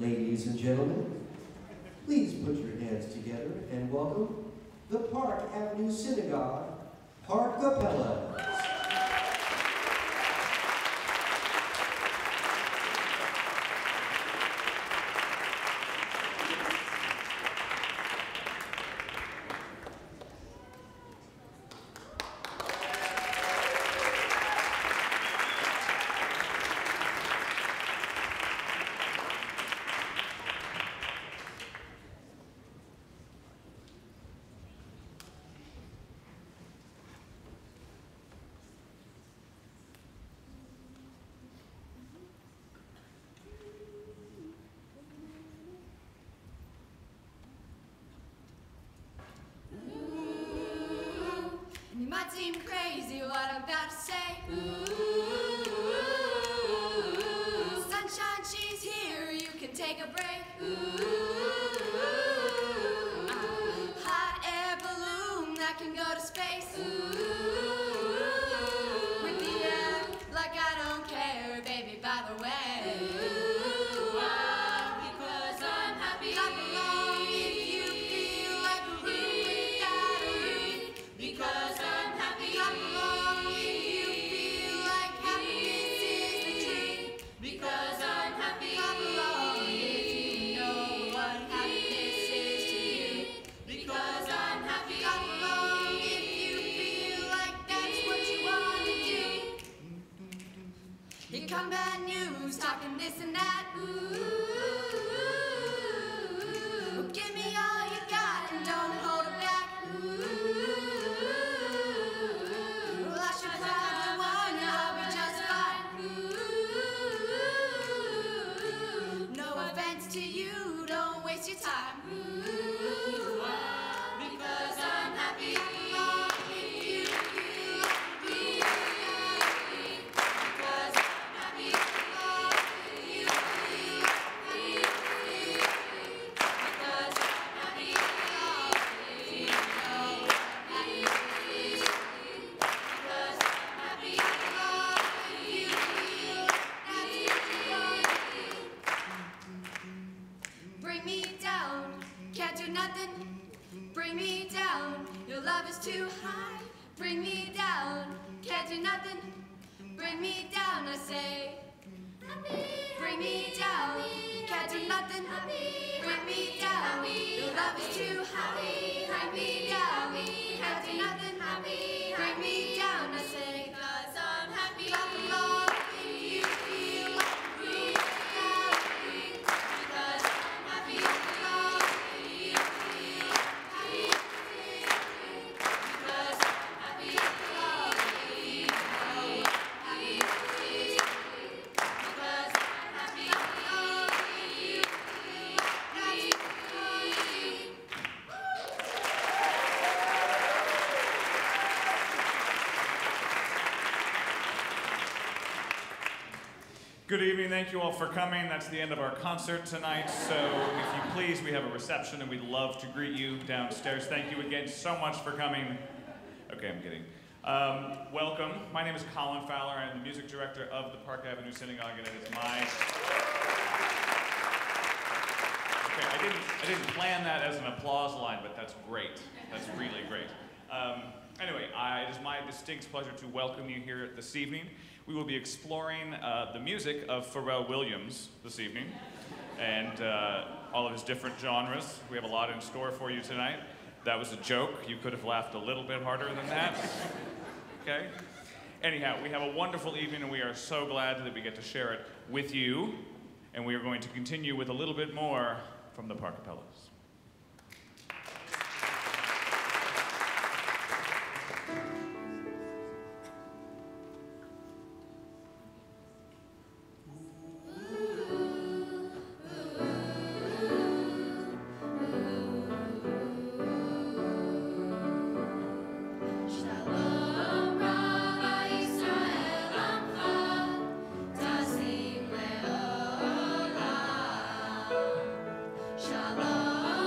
Ladies and gentlemen, please put your hands together and welcome the Park Avenue Synagogue, ParCapellas. Good evening, thank you all for coming. That's the end of our concert tonight, so if you please, we have a reception and we'd love to greet you downstairs. Thank you again so much for coming. Okay, I'm kidding. Welcome, my name is Colin Fowler. I'm the music director of the Park Avenue Synagogue, and it is my... Okay, I didn't plan that as an applause line, but that's great. That's really great. Anyway, it is my distinct pleasure to welcome you here this evening. We will be exploring the music of Pharrell Williams this evening and all of his different genres. We have a lot in store for you tonight. That was a joke. You could have laughed a little bit harder than that. Okay? Anyhow, we have a wonderful evening and we are so glad that we get to share it with you. And we are going to continue with a little bit more from the ParCapellas. Shalom.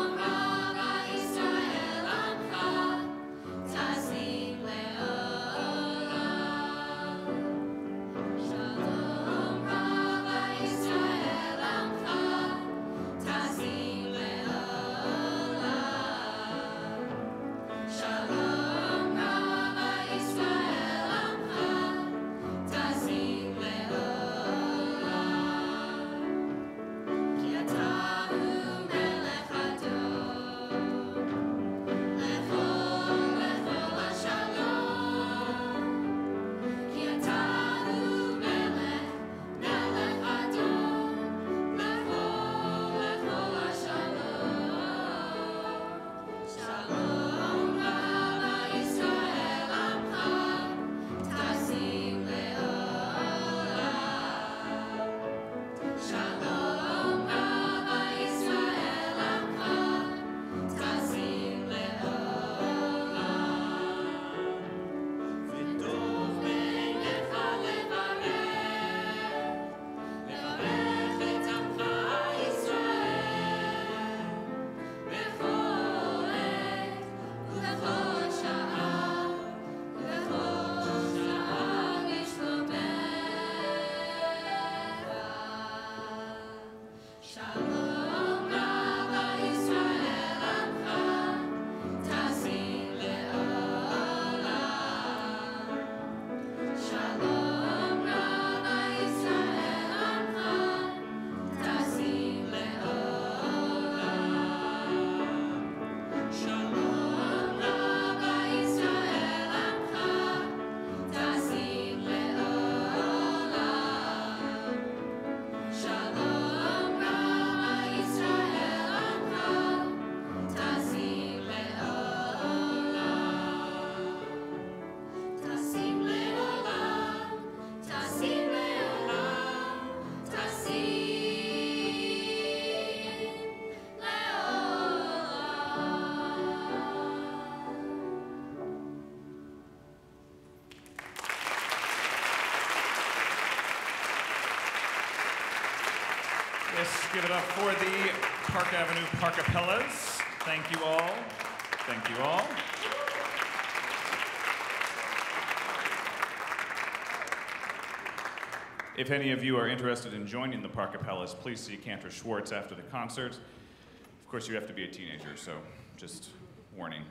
Let's give it up for the Park Avenue ParCapellas. Thank you all. Thank you all. If any of you are interested in joining the ParCapellas, please see Cantor Schwartz after the concert. Of course, you have to be a teenager, so just warning.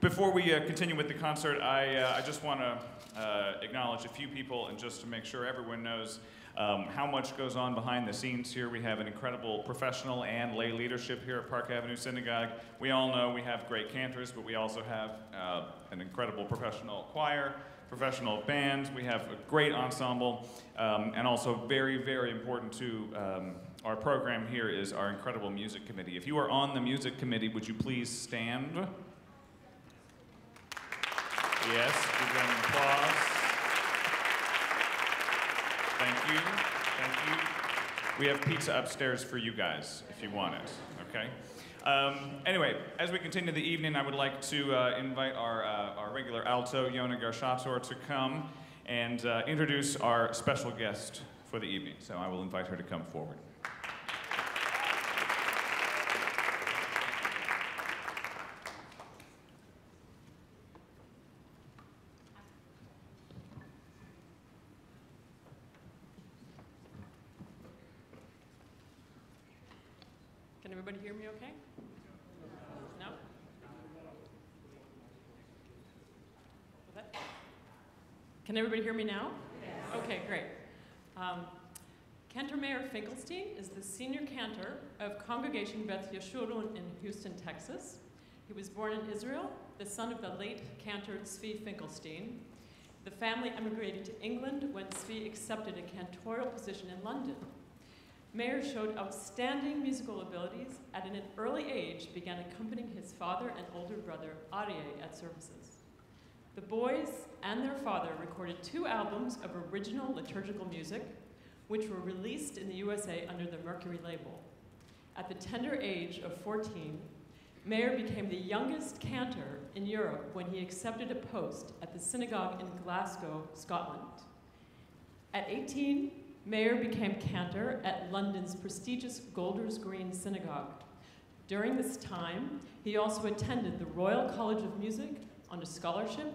Before we continue with the concert, I just want to acknowledge a few people, and just to make sure everyone knows how much goes on behind the scenes here. We have an incredible professional and lay leadership here at Park Avenue Synagogue. We all know we have great cantors, but we also have an incredible professional choir, professional bands. We have a great ensemble, and also very, very important to our program here is our incredible music committee. If you are on the music committee, would you please stand? Yes, give them applause. Thank you, thank you. We have pizza upstairs for you guys if you want it, okay? Anyway, as we continue the evening, I would like to invite our regular alto, Yona Gershatzor, to come and introduce our special guest for the evening. So I will invite her to come forward. Can everybody hear me okay? Can everybody hear me now? Yes. Okay, great. Cantor Mayer Finkelstein is the senior cantor of Congregation Beth Yeshurun in Houston, Texas. He was born in Israel, the son of the late cantor Zvi Finkelstein. The family emigrated to England when Zvi accepted a cantorial position in London. Mayer showed outstanding musical abilities and at an early age began accompanying his father and older brother Arye at services. The boys and their father recorded 2 albums of original liturgical music, which were released in the USA under the Mercury label. At the tender age of 14, Mayer became the youngest cantor in Europe when he accepted a post at the synagogue in Glasgow, Scotland. At 18, Mayer became cantor at London's prestigious Golders Green Synagogue. During this time, he also attended the Royal College of Music on a scholarship,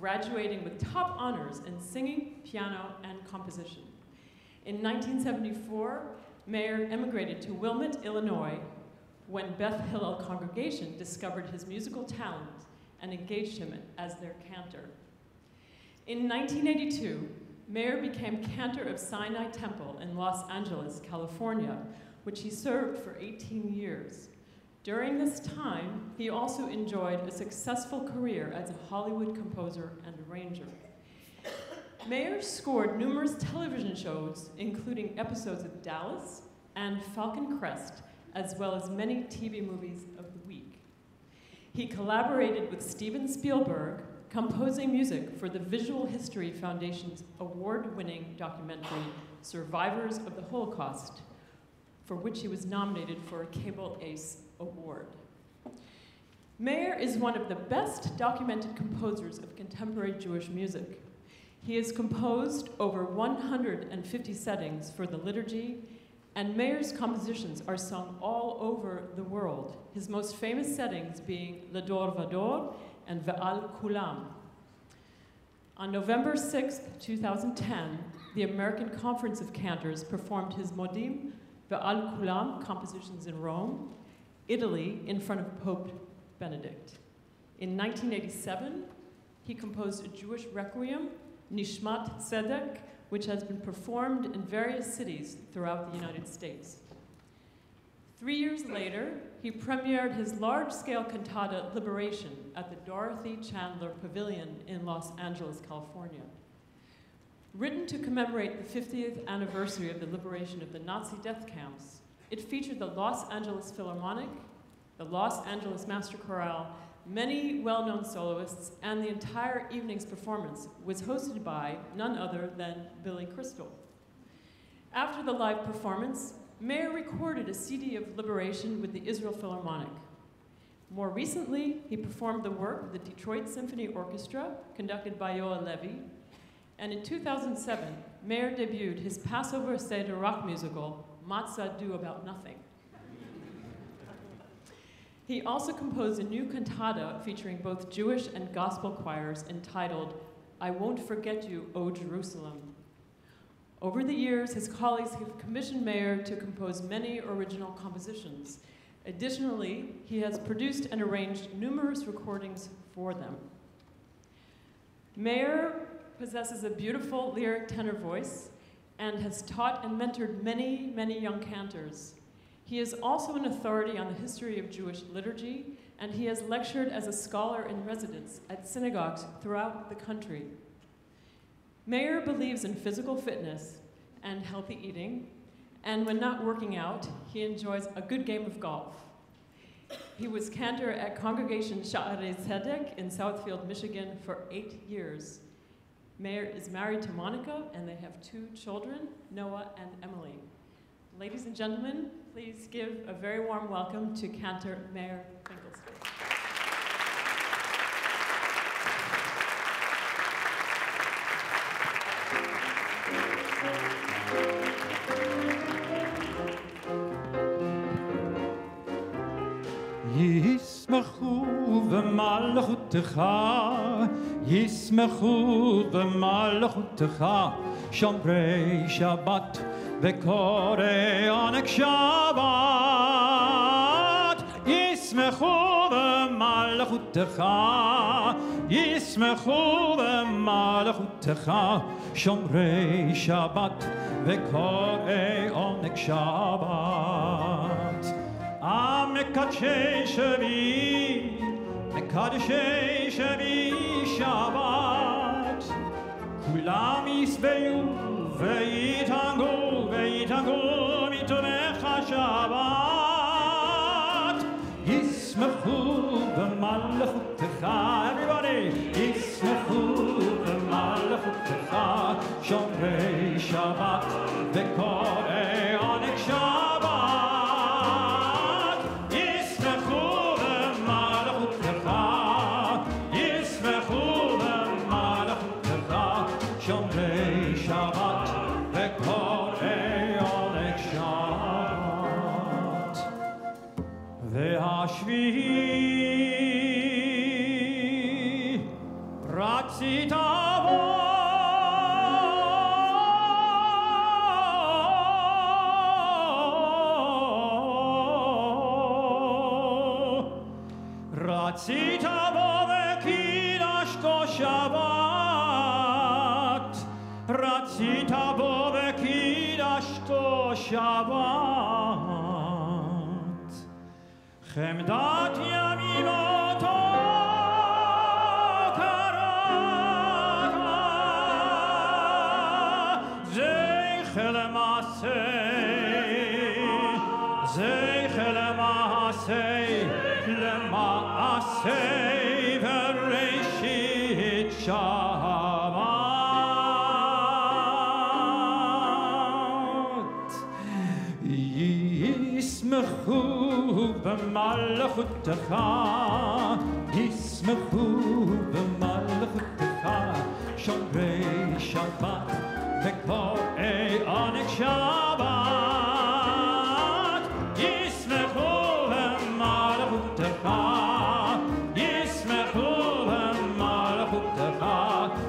graduating with top honors in singing, piano, and composition. In 1974, Mayer emigrated to Wilmette, Illinois, when Beth Hillel congregation discovered his musical talent and engaged him as their cantor. In 1982, Mayer became cantor of Sinai Temple in Los Angeles, California, which he served for 18 years. During this time, he also enjoyed a successful career as a Hollywood composer and arranger. Mayer scored numerous television shows, including episodes of Dallas and Falcon Crest, as well as many TV movies of the week. He collaborated with Steven Spielberg, composing music for the Visual History Foundation's award-winning documentary, Survivors of the Holocaust, for which he was nominated for a Cable Ace Award. Mayer is one of the best documented composers of contemporary Jewish music. He has composed over 150 settings for the liturgy, and Mayer's compositions are sung all over the world, his most famous settings being L'dor Vador and Ve'al Kulam. On November 6, 2010, the American Conference of Cantors performed his Modim, Ve'al Kulam compositions in Rome, Italy, in front of Pope Benedict. In 1987, he composed a Jewish requiem, Nishmat Tzedek, which has been performed in various cities throughout the United States. 3 years later, he premiered his large-scale cantata, Liberation, at the Dorothy Chandler Pavilion in Los Angeles, California. Written to commemorate the 50th anniversary of the liberation of the Nazi death camps, it featured the Los Angeles Philharmonic, the Los Angeles Master Chorale, many well-known soloists, and the entire evening's performance was hosted by none other than Billy Crystal. After the live performance, Mayer recorded a CD of Liberation with the Israel Philharmonic. More recently, he performed the work of the Detroit Symphony Orchestra, conducted by Yoel Levy, and in 2007, Mayer debuted his Passover Seder rock musical, Matzah Do About Nothing. He also composed a new cantata featuring both Jewish and gospel choirs entitled, I Won't Forget You, O Jerusalem. Over the years, his colleagues have commissioned Mayer to compose many original compositions. Additionally, he has produced and arranged numerous recordings for them. Mayer possesses a beautiful lyric tenor voice and has taught and mentored many, many young cantors. He is also an authority on the history of Jewish liturgy, and he has lectured as a scholar in residence at synagogues throughout the country. Mayer believes in physical fitness and healthy eating, and when not working out, he enjoys a good game of golf. He was cantor at Congregation Sha'arei Tzedek in Southfield, Michigan for 8 years. Mayer is married to Monica, and they have 2 children, Noah and Emily. Ladies and gentlemen, please give a very warm welcome to Cantor Mayer Finkelstein. Yismechu v'malchutecha, Yismechu v'malchutecha, Shomrei Shabbat v'korei onek Shabbat. Yismechu v'malchutecha, Yismechu v'malchutecha, Shomrei Shabbat v'korei onek Shabbat. Amekadshei Shavi, Mekadshei Shavi Shabbat. Kulam yisbeyu veyitangu, veyitangu mitovecha Shabbat. Yismechu b'malchutecha, everybody. Yismechu b'malchutecha, shomrei Shabbat v'korei onek Shabbat. Shabbat Chemdat Yamimoto Karata Zeichel Maasei Lemaasei V'Reishit Shabbat. Yismechu b'malchutecha, Yismechu b'malchutecha, Shomrei Shabbat v'korei onek Shabbat. Yismechu b'malchutecha, Yismechu b'malchutecha,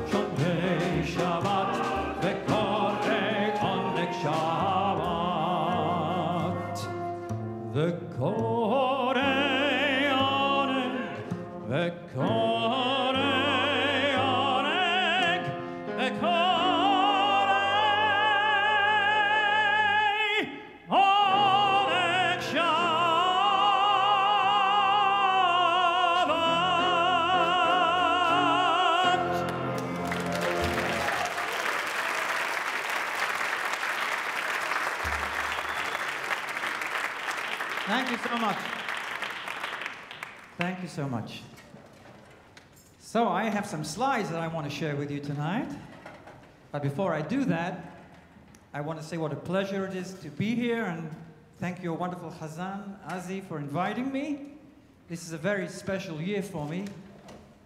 Shomrei Shabbat v'korei onek Shabbat. Thank you so much. So I have some slides that I want to share with you tonight. But before I do that, I want to say what a pleasure it is to be here, and thank your wonderful Chazan, Azi, for inviting me. This is a very special year for me.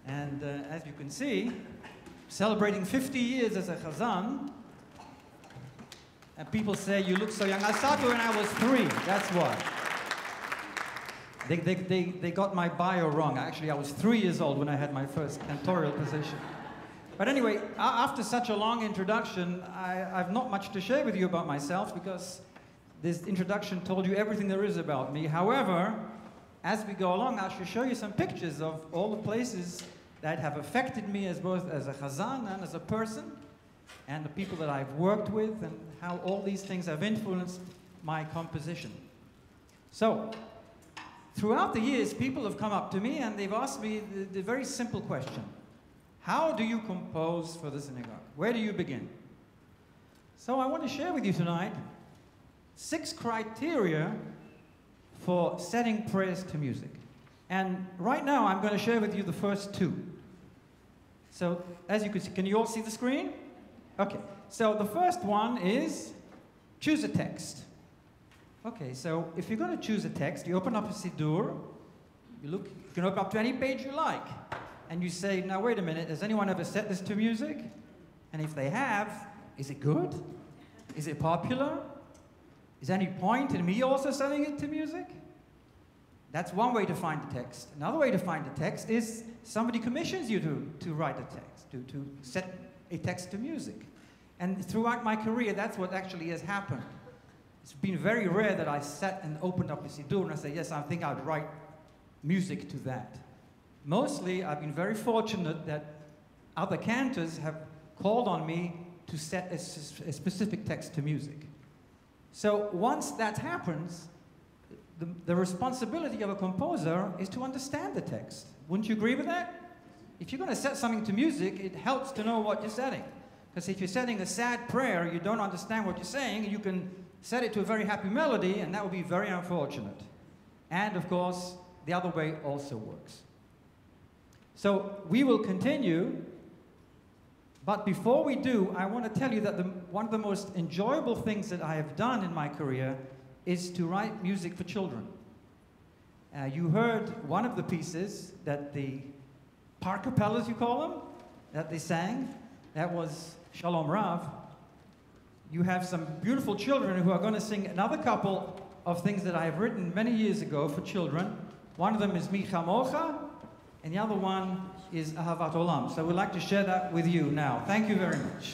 And as you can see, celebrating 50 years as a Chazan, And people say, you look so young. I started when I was 3, that's why. They got my bio wrong. Actually, I was 3 years old when I had my first cantorial position. But anyway, after such a long introduction, I've not much to share with you about myself, because this introduction told you everything there is about me. However, as we go along, I shall show you some pictures of all the places that have affected me as both as a chazan and as a person, and the people that I've worked with, and how all these things have influenced my composition. So, throughout the years, people have come up to me and they've asked me the very simple question. How do you compose for the synagogue? Where do you begin? So I want to share with you tonight 6 criteria for setting prayers to music. And right now, I'm going to share with you the first 2. So, as you can see, can you all see the screen? Okay, so the first one is choose a text. Okay, so if you're going to choose a text, you open up a Siddur, you can open up to any page you like, and you say, now wait a minute, has anyone ever set this to music? And if they have, is it good? Is it popular? Is there any point in me also setting it to music? That's one way to find the text. Another way to find the text is somebody commissions you to write a text, to set a text to music. And throughout my career, that's what actually has happened. It's been very rare that I sat and opened up a Siddur and I said, yes, I think I'd write music to that. Mostly, I've been very fortunate that other cantors have called on me to set a specific text to music. So once that happens, the responsibility of a composer is to understand the text. Wouldn't you agree with that? If you're going to set something to music, it helps to know what you're setting. Because if you're setting a sad prayer, you don't understand what you're saying, you can set it to a very happy melody, and that would be very unfortunate. And of course, the other way also works. So we will continue, but before we do, I want to tell you that one of the most enjoyable things that I have done in my career is to write music for children. You heard one of the pieces that the ParCapellas, you call them, that they sang. That was Shalom Rav. You have some beautiful children who are going to sing another couple of things that I have written many years ago for children. One of them is Micha Mocha, and the other one is Ahavat Olam. So we'd like to share that with you now. Thank you very much.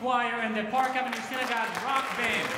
Choir and the Park Avenue Synagogue Rock Band.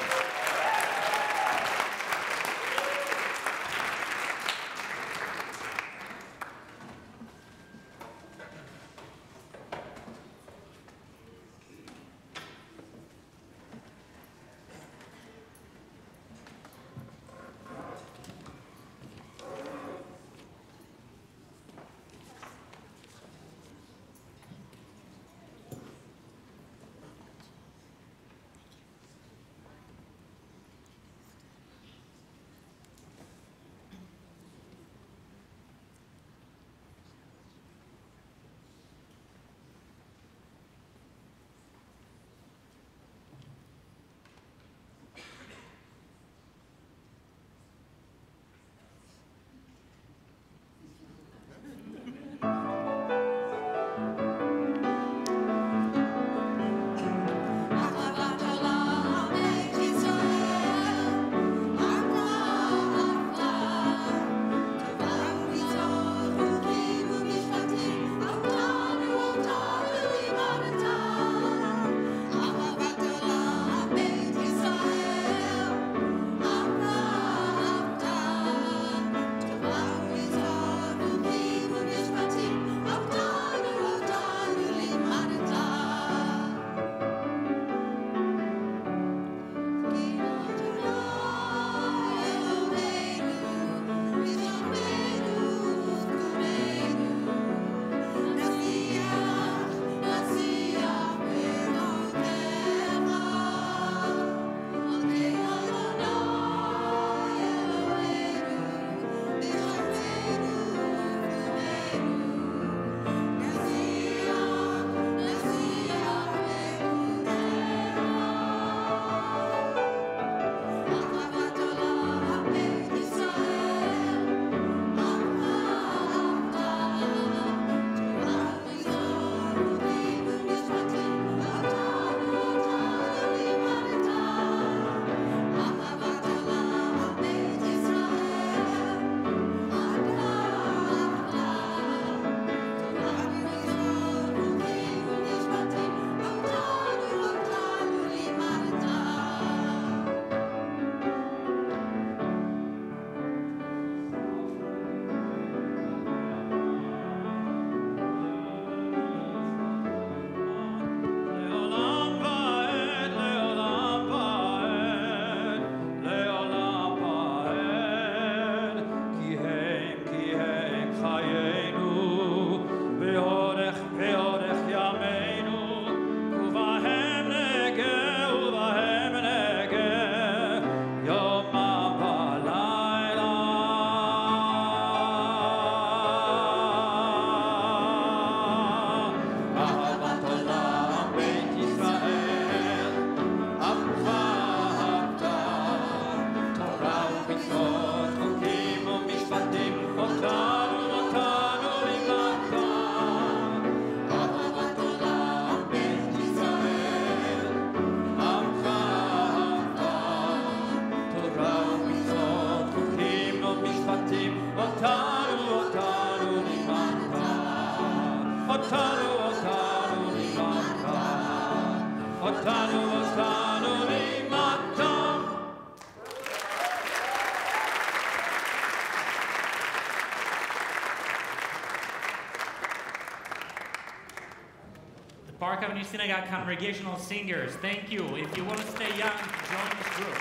Park Avenue Synagogue Congregational Singers. Thank you. If you want to stay young, join this group.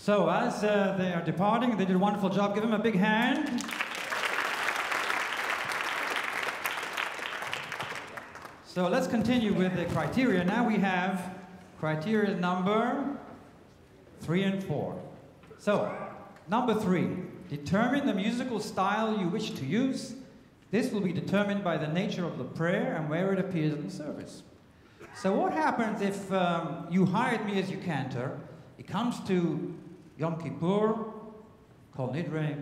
So as they are departing, they did a wonderful job. Give them a big hand. So let's continue with the criteria. Now we have criteria number 3 and 4. So number 3, determine the musical style you wish to use. This will be determined by the nature of the prayer and where it appears in the service. So what happens if you hired me as your cantor? It comes to Yom Kippur, Kol Nidre,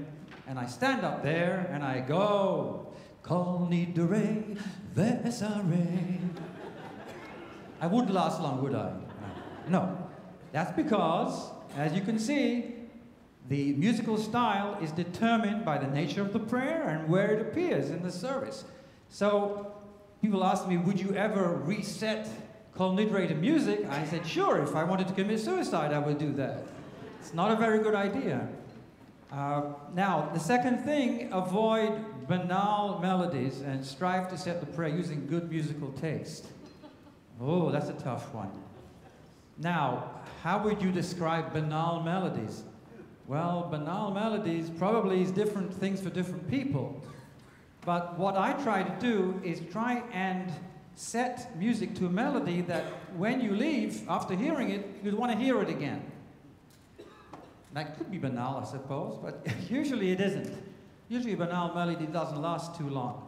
And I stand up there and I go, Kol Nidre, Ve'esare. I wouldn't last long, would I? No. That's because, as you can see, the musical style is determined by the nature of the prayer and where it appears in the service. So people ask me, would you ever reset Kol Nidre to music? I said, sure, if I wanted to commit suicide, I would do that. It's not a very good idea. Now, the second thing, avoid banal melodies and strive to set the prayer using good musical taste. Oh, that's a tough one. Now, how would you describe banal melodies? Well, banal melodies probably is different things for different people. But what I try to do is try and set music to a melody that when you leave, after hearing it, you'd want to hear it again. That could be banal, I suppose, but usually it isn't. Usually a banal melody doesn't last too long.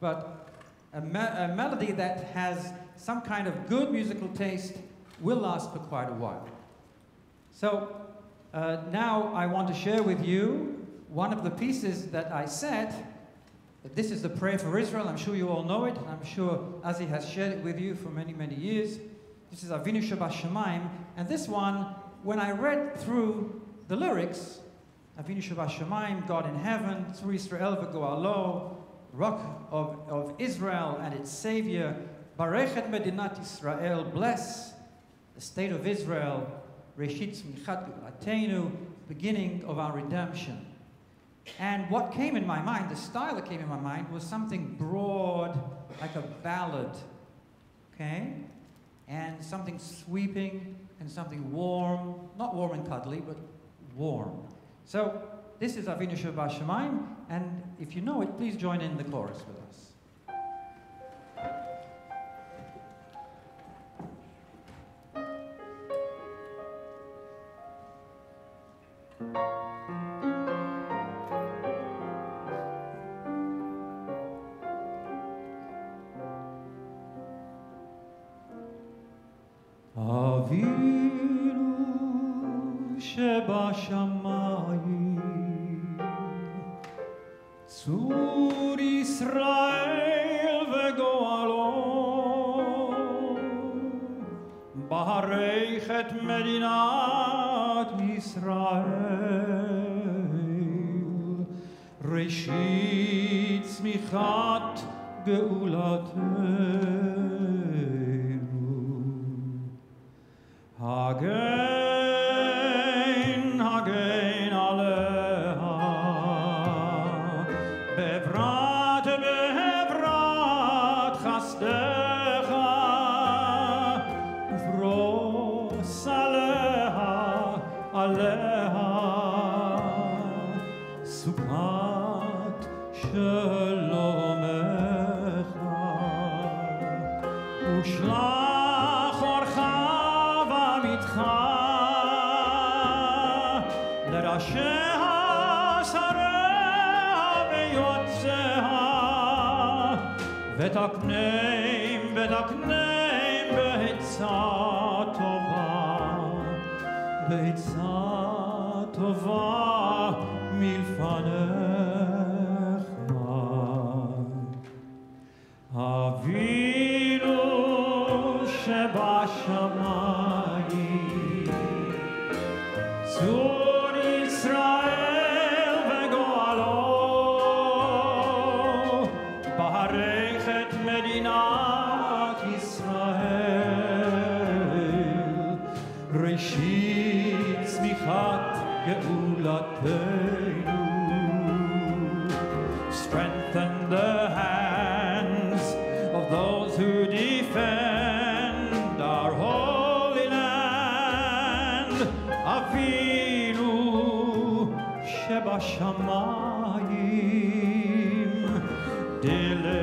But a melody that has some kind of good musical taste will last for quite a while. So now I want to share with you one of the pieces that I set. This is the prayer for Israel. I'm sure you all know it. I'm sure Azzi has shared it with you for many, many years. This is Avinu Sh'ba Shemaim. And this one, when I read through the lyrics, Avinu Sh'ba Shemaim, God in heaven, through Israel v'go'alo, rock of Israel and its savior, Barech et Medinat Yisrael, bless the state of Israel, Reshit Tzmichat Ge'ulatenu, beginning of our redemption. And what came in my mind, the style that came in my mind, was something broad, like a ballad, okay? And something sweeping and something warm, not warm and cuddly, but warm. So this is Avinu Sh'ba Shemaim, and if you know it, please join in the chorus with us. Avinu Sh'ba Shemaim, Tzur Yisrael v'go'alo, Barech et Medinat Yisrael, Reshit Tzmichat Ge'ulatenu. Again, again, Aleha, bevrat chastecha, vros Aleha, Aleha, sukat shalomecha, ushla. ותקנם, ותקנם בעצה טובה מלפניך. אבינו שבשמיים, צור ישראל וגואלו, בהרי Medinat Israel, Reshit Tzmichat Ge'ulatenu, strengthen the hands of those who defend our holy land. Avinu Sh'ba Shemaim, deliver.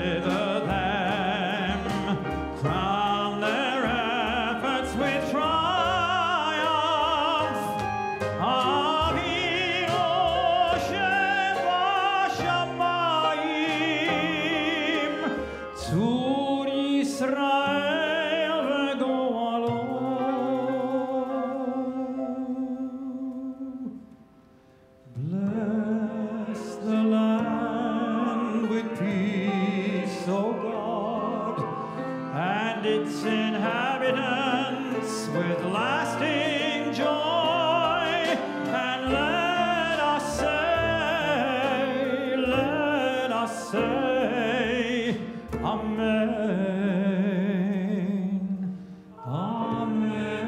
its inhabitants with lasting joy, and let us say, Amen, Amen.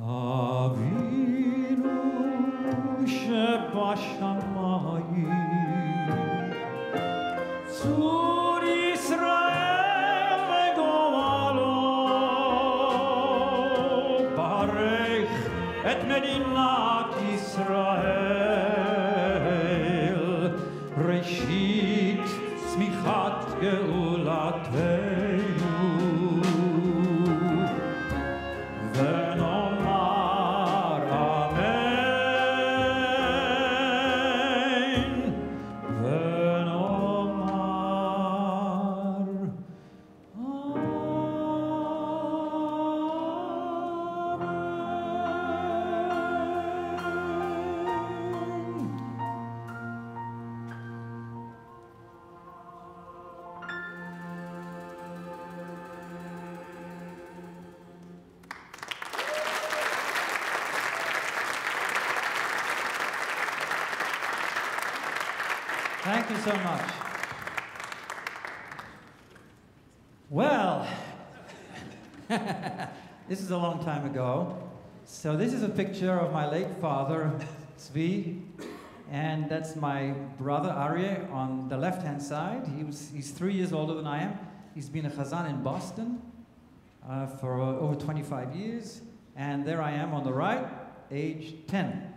Avinu Sh'ba Shemaim. Thank you so much. Well, this is a long time ago. So this is a picture of my late father, Zvi, and that's my brother, Arye, on the left-hand side. He's 3 years older than I am. He's been a chazan in Boston for over 25 years. And there I am on the right, age 10.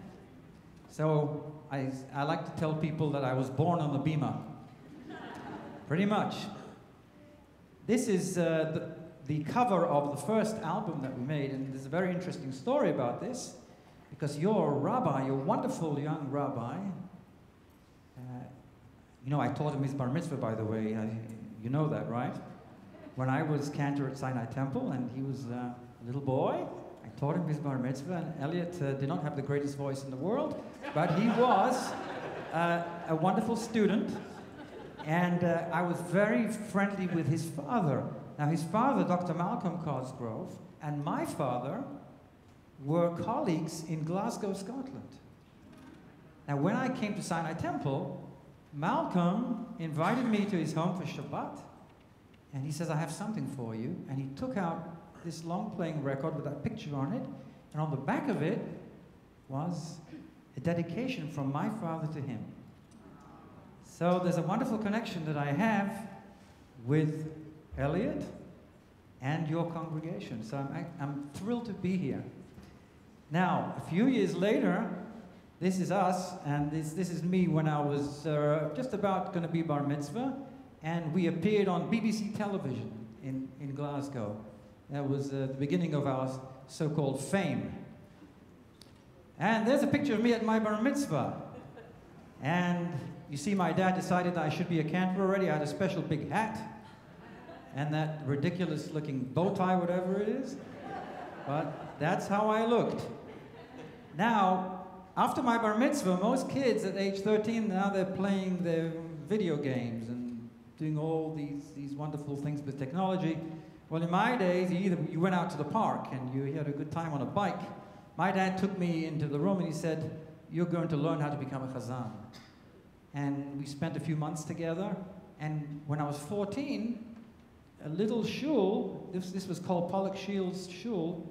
So I like to tell people that I was born on the bima, pretty much. This is the cover of the first album that we made, and there's a very interesting story about this, because your rabbi, your wonderful young rabbi, you know, I taught him his bar mitzvah, by the way. You know that, right? When I was cantor at Sinai Temple, and he was a little boy, taught him his bar mitzvah, and Elliot did not have the greatest voice in the world, but he was a wonderful student, and I was very friendly with his father. Now his father, Dr. Malcolm Cosgrove, and my father were colleagues in Glasgow, Scotland. Now when I came to Sinai Temple, Malcolm invited me to his home for Shabbat, and he says, I have something for you, and he took out this long-playing record with that picture on it, and on the back of it was a dedication from my father to him. So there's a wonderful connection that I have with Elliot and your congregation. So I'm thrilled to be here. Now, a few years later, this is us, and this is me when I was just about going to be bar mitzvah, and we appeared on BBC television in Glasgow. That was the beginning of our so-called fame. And there's a picture of me at my bar mitzvah. And you see, my dad decided I should be a cantor already. I had a special big hat and that ridiculous-looking bow tie, whatever it is. But that's how I looked. Now, after my bar mitzvah, most kids at age 13, now they're playing their video games and doing all these wonderful things with technology. Well, in my days, you went out to the park and you had a good time on a bike. My dad took me into the room and he said, you're going to learn how to become a chazan. And we spent a few months together. And when I was 14, a little shul, this was called Pollock Shields Shul,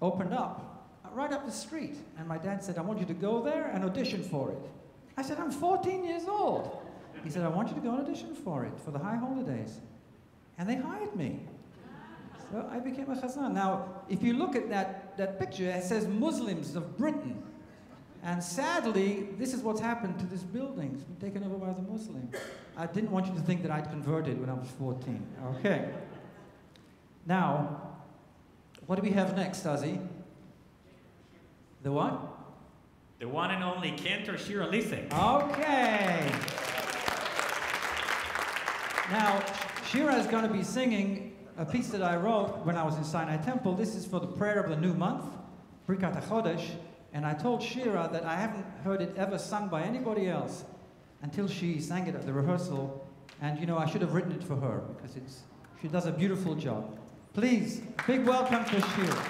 opened up, right up the street. And my dad said, I want you to go there and audition for it. I said, I'm 14 years old. He said, I want you to go and audition for it, for the high holidays. And they hired me. So I became a chazan. Now, if you look at that picture, it says Muslims of Britain. And sadly, this is what's happened to this building. It's been taken over by the Muslims. I didn't want you to think that I'd converted when I was 14. Okay. Now, what do we have next, Ozzy? The what? The one and only Cantor Shiralisek. Okay. Now, Shira is going to be singing a piece that I wrote when I was in Sinai Temple. This is for the prayer of the new month, Brikat HaChodesh, and I told Shira that I haven't heard it ever sung by anybody else until she sang it at the rehearsal And, you know, I should have written it for her because it's, she does a beautiful job. Please, big welcome to Shira.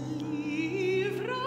Livra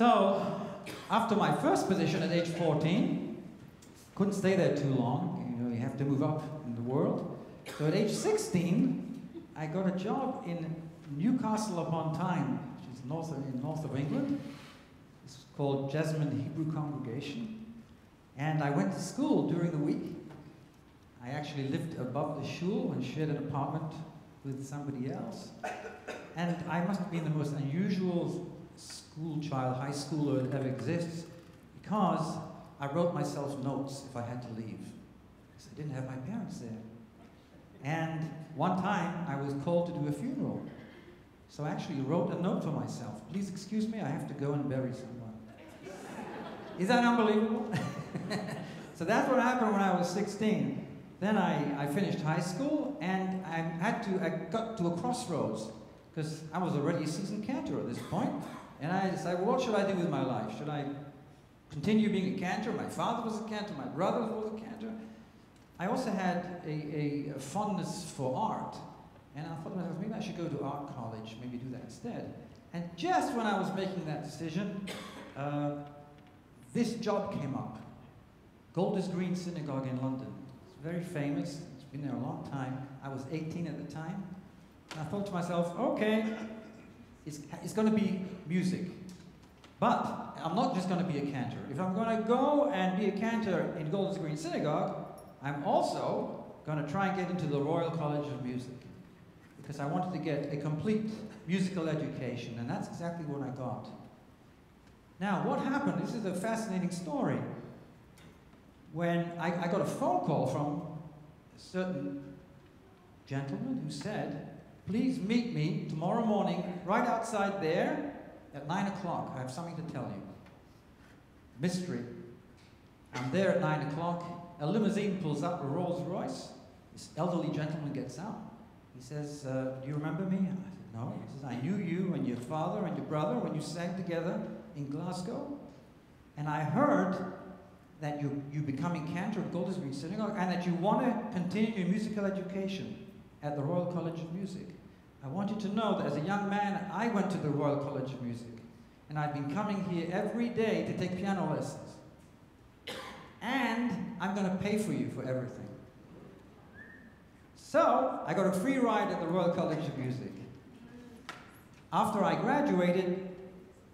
So after my first position at age 14, couldn't stay there too long. You know, you have to move up in the world. So at age 16, I got a job in Newcastle upon Tyne, which is north of England. It's called Jesmond Hebrew Congregation. And I went to school during the week. I actually lived above the shul and shared an apartment with somebody else. And I must have been the most unusual school child, high schooler that ever exists, because I wrote myself notes if I had to leave, because I didn't have my parents there. And one time I was called to do a funeral. So I actually wrote a note for myself. Please excuse me, I have to go and bury someone. Is that unbelievable? So that's what happened when I was 16. Then I finished high school, and I got to a crossroads, because I was already a seasoned cantor at this point. And I decided, well, what should I do with my life? Should I continue being a cantor? My father was a cantor, my brother was a cantor. I also had a fondness for art. And I thought to myself, maybe I should go to art college, maybe do that instead. And just when I was making that decision, this job came up. Golders Green Synagogue in London. It's very famous, it's been there a long time. I was 18 at the time. And I thought to myself, okay, it's going to be music. But I'm not just going to be a cantor. If I'm going to go and be a cantor in Golders Green Synagogue, I'm also going to try and get into the Royal College of Music, because I wanted to get a complete musical education, and that's exactly what I got. Now, what happened? This is a fascinating story. When I got a phone call from a certain gentleman who said, please meet me tomorrow morning right outside there at 9 o'clock. I have something to tell you. Mystery. I'm there at 9 o'clock. A limousine pulls up, a Rolls Royce. This elderly gentleman gets out. He says, do you remember me? I said, no. He says, I knew you and your father and your brother when you sang together in Glasgow. And I heard that you becoming cantor at Golders Green Synagogue, and that you want to continue your musical education at the Royal College of Music. I want you to know that as a young man, I went to the Royal College of Music, and I've been coming here every day to take piano lessons. And I'm going to pay for you for everything. So I got a free ride at the Royal College of Music. After I graduated,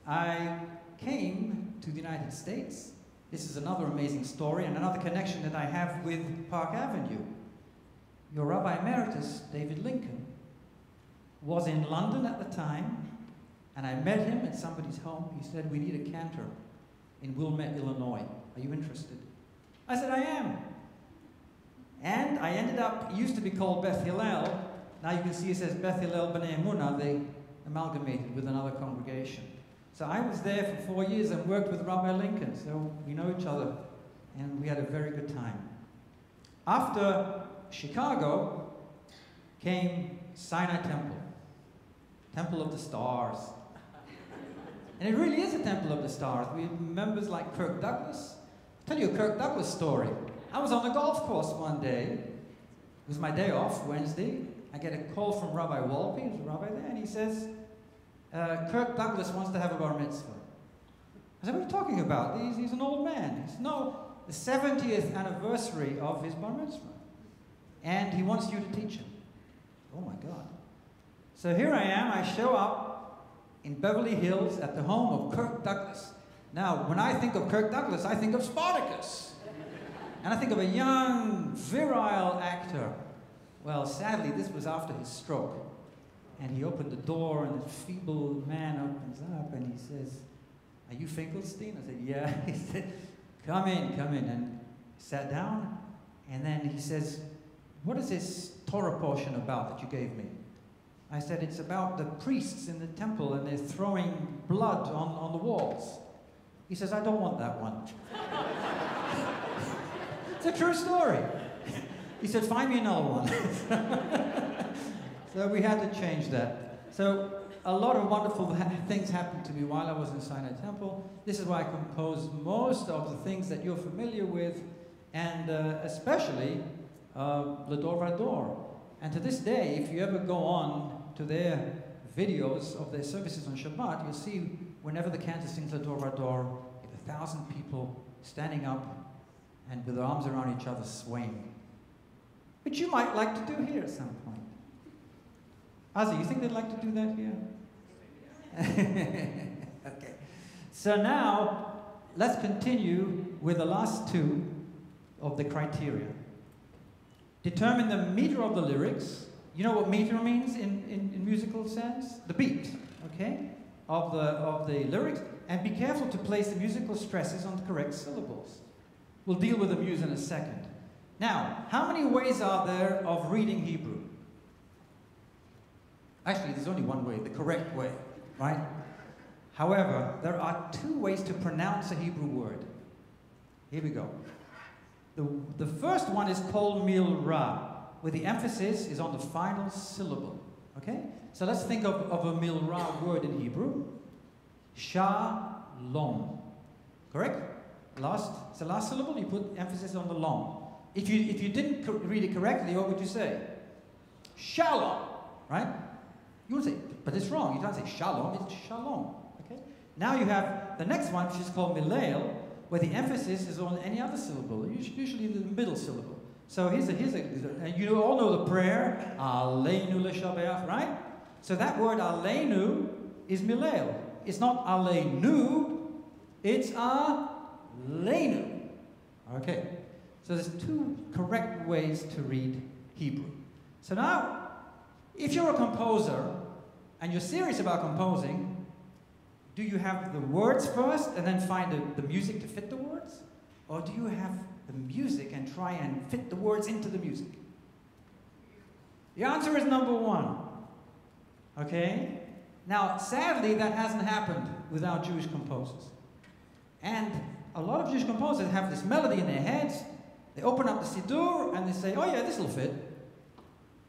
I came to the United States. This is another amazing story and another connection that I have with Park Avenue. Your Rabbi Emeritus, David Lincoln, was in London at the time, and I met him at somebody's home. He said, we need a cantor in Wilmette, Illinois. Are you interested? I said, I am. And I ended up, it used to be called Beth Hillel. Now you can see it says Beth Hillel B'nai Emunah. They amalgamated with another congregation. So I was there for 4 years and worked with Rabbi Lincoln. So we know each other, and we had a very good time. After Chicago came Sinai Temple, Temple of the Stars. And it really is a Temple of the Stars. We have members like Kirk Douglas. I'll tell you a Kirk Douglas story. I was on the golf course one day. It was my day off, Wednesday. I get a call from Rabbi Wolpe, who's a rabbi there, and he says, Kirk Douglas wants to have a bar mitzvah. I said, what are you talking about? He's an old man. He said, no, the 70th anniversary of his bar mitzvah. And he wants you to teach him. Oh my God. So here I am, I show up in Beverly Hills at the home of Kirk Douglas. Now, when I think of Kirk Douglas, I think of Spartacus. And I think of a young, virile actor. Well, sadly, this was after his stroke. And he opened the door, and the feeble man opens up, and he says, are you Finkelstein? I said, yeah. He said, come in, come in. And he sat down, and then he says, what is this Torah portion about that you gave me? I said, it's about the priests in the temple, and they're throwing blood on the walls. He says, I don't want that one. It's a true story. He said, find me another one. So we had to change that. So a lot of wonderful things happened to me while I was in Sinai Temple. This is where I composed most of the things that you're familiar with, and especially L'dor Vador. And to this day, if you ever go on to their videos of their services on Shabbat, you'll see whenever the cantor sings L'dor Vador, you have 1,000 people standing up and with their arms around each other swaying, which you might like to do here at some point. Azzy, you think they'd like to do that here? Okay. So now, let's continue with the last two of the criteria. Determine the meter of the lyrics. You know what meter means in musical sense? The beat, okay, of the lyrics. And be careful to place the musical stresses on the correct syllables. We'll deal with the muse in a second. Now, how many ways are there of reading Hebrew? Actually, there's only one way, the correct way, right? However, there are two ways to pronounce a Hebrew word. Here we go. The first one is Kol Milra, where the emphasis is on the final syllable, okay? So let's think of a Milra word in Hebrew. Shalom, correct? It's the last syllable, you put emphasis on the long. If you didn't read it correctly, what would you say? Shalom, right? You would say, but it's wrong, you don't say shalom, it's shalom. Now you have the next one, which is called Milel, where the emphasis is on any other syllable, usually the middle syllable. So here's a you all know the prayer, Aleinu L'Shabeach, right? So that word Aleinu is Milel. It's not Aleinu, it's Aleinu. Okay, so there's two correct ways to read Hebrew. So now, if you're a composer, and you're serious about composing, do you have the words first and then find the music to fit the words? Or do you have the music and try and fit the words into the music? The answer is number one, okay? Now, sadly, that hasn't happened with our Jewish composers. And a lot of Jewish composers have this melody in their heads, they open up the Siddur and they say, oh yeah, this will fit.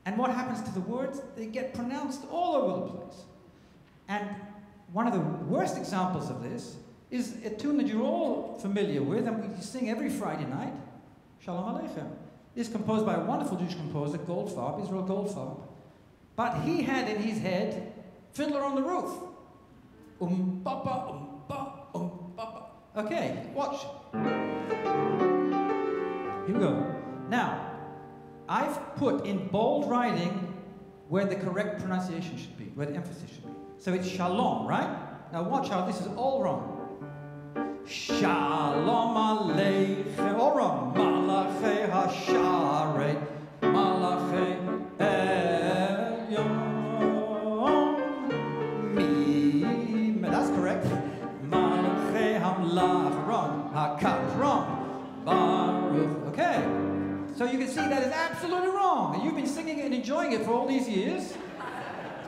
And what happens to the words? They get pronounced all over the place. And one of the worst examples of this is a tune that you're all familiar with and we sing every Friday night, Shalom Aleichem. It's composed by a wonderful Jewish composer, Goldfarb, Israel Goldfarb. But he had in his head Fiddler on the Roof. Baba, ba, baba. Okay, watch. Here we go. Now, I've put in bold writing where the correct pronunciation should be, where the emphasis should be. So it's shalom, right? Now watch how this is all wrong. Shalom aleichem, all wrong. Malachei ha'sharei, malachei elyon, mi. That's correct. Malachei hamlach, wrong. Hakat, wrong. Baruch. Okay. So you can see that is absolutely wrong. And you've been singing it and enjoying it for all these years.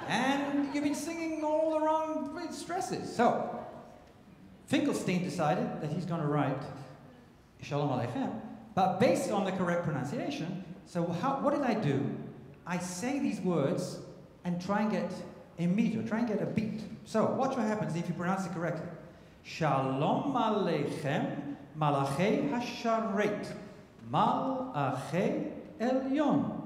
And you've been singing all the wrong stresses. So, Finkelstein decided that he's going to write Shalom Aleichem, but based on the correct pronunciation. So what did I do? I say these words and try and get a meter, try and get a beat. So, watch what happens if you pronounce it correctly. Shalom Aleichem, Malachei Hasharet, Malachei Elyon,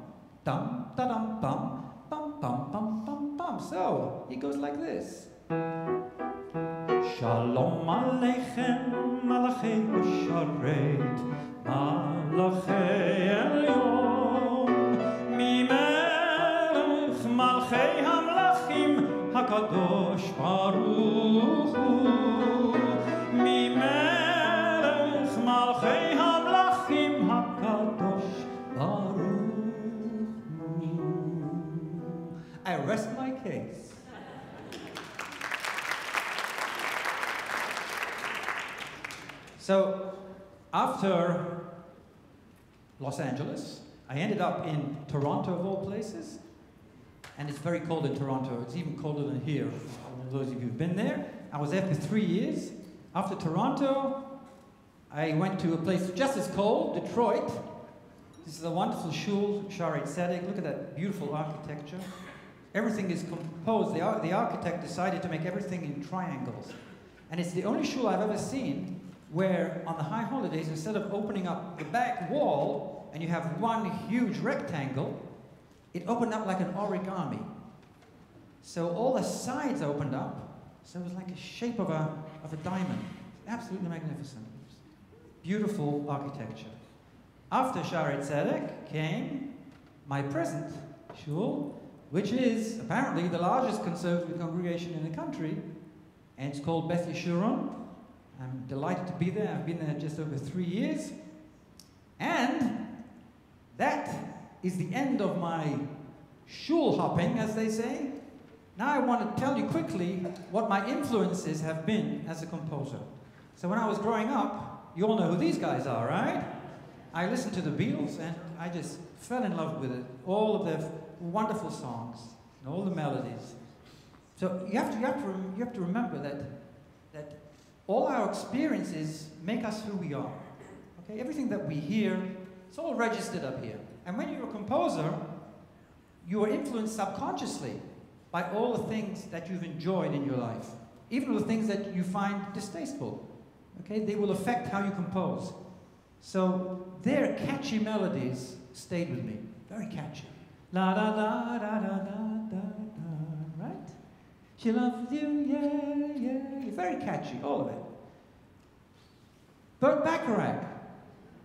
Dam, Tadam, Bam, Bum, bum, bum, bum, bum. So, it goes like this. Shalom Aleichem, Malachei Hasharet, Malachei Elyon, Mimelech Malchei Hamlachim, HaKadosh Baruch Hu, Mimelech Malchei Hamlachim, HaKadosh Baruch Hu. I rest my case. So, after Los Angeles, I ended up in Toronto of all places, and it's very cold in Toronto. It's even colder than here, for those of you who've been there. I was there for 3 years. After Toronto, I went to a place just as cold, Detroit. This is a wonderful shul, Sha'arei Tzedek. Look at that beautiful architecture. Everything is composed. The architect decided to make everything in triangles. And it's the only shul I've ever seen where on the high holidays, instead of opening up the back wall and you have one huge rectangle, it opened up like an origami. So all the sides opened up So it was like a shape of a diamond. Absolutely magnificent. Beautiful architecture. After Sha'arei Tzedek came my present shul, which is apparently the largest conservative congregation in the country, and it's called Beth Yeshurun. I'm delighted to be there. I've been there just over 3 years. And that is the end of my shul hopping, as they say. Now I want to tell you quickly what my influences have been as a composer. So when I was growing up, you all know who these guys are, right? I listened to the Beatles and I just fell in love with it. All of their wonderful songs and all the melodies. So you have to remember that all our experiences make us who we are. Okay? Everything that we hear, it's all registered up here. And when you're a composer, you are influenced subconsciously by all the things that you've enjoyed in your life, even the things that you find distasteful. Okay? They will affect how you compose. So their catchy melodies stayed with me, very catchy. La da da da da da da, right? She loves you, yeah, yeah. Very catchy, all of it. Burt Bacharach,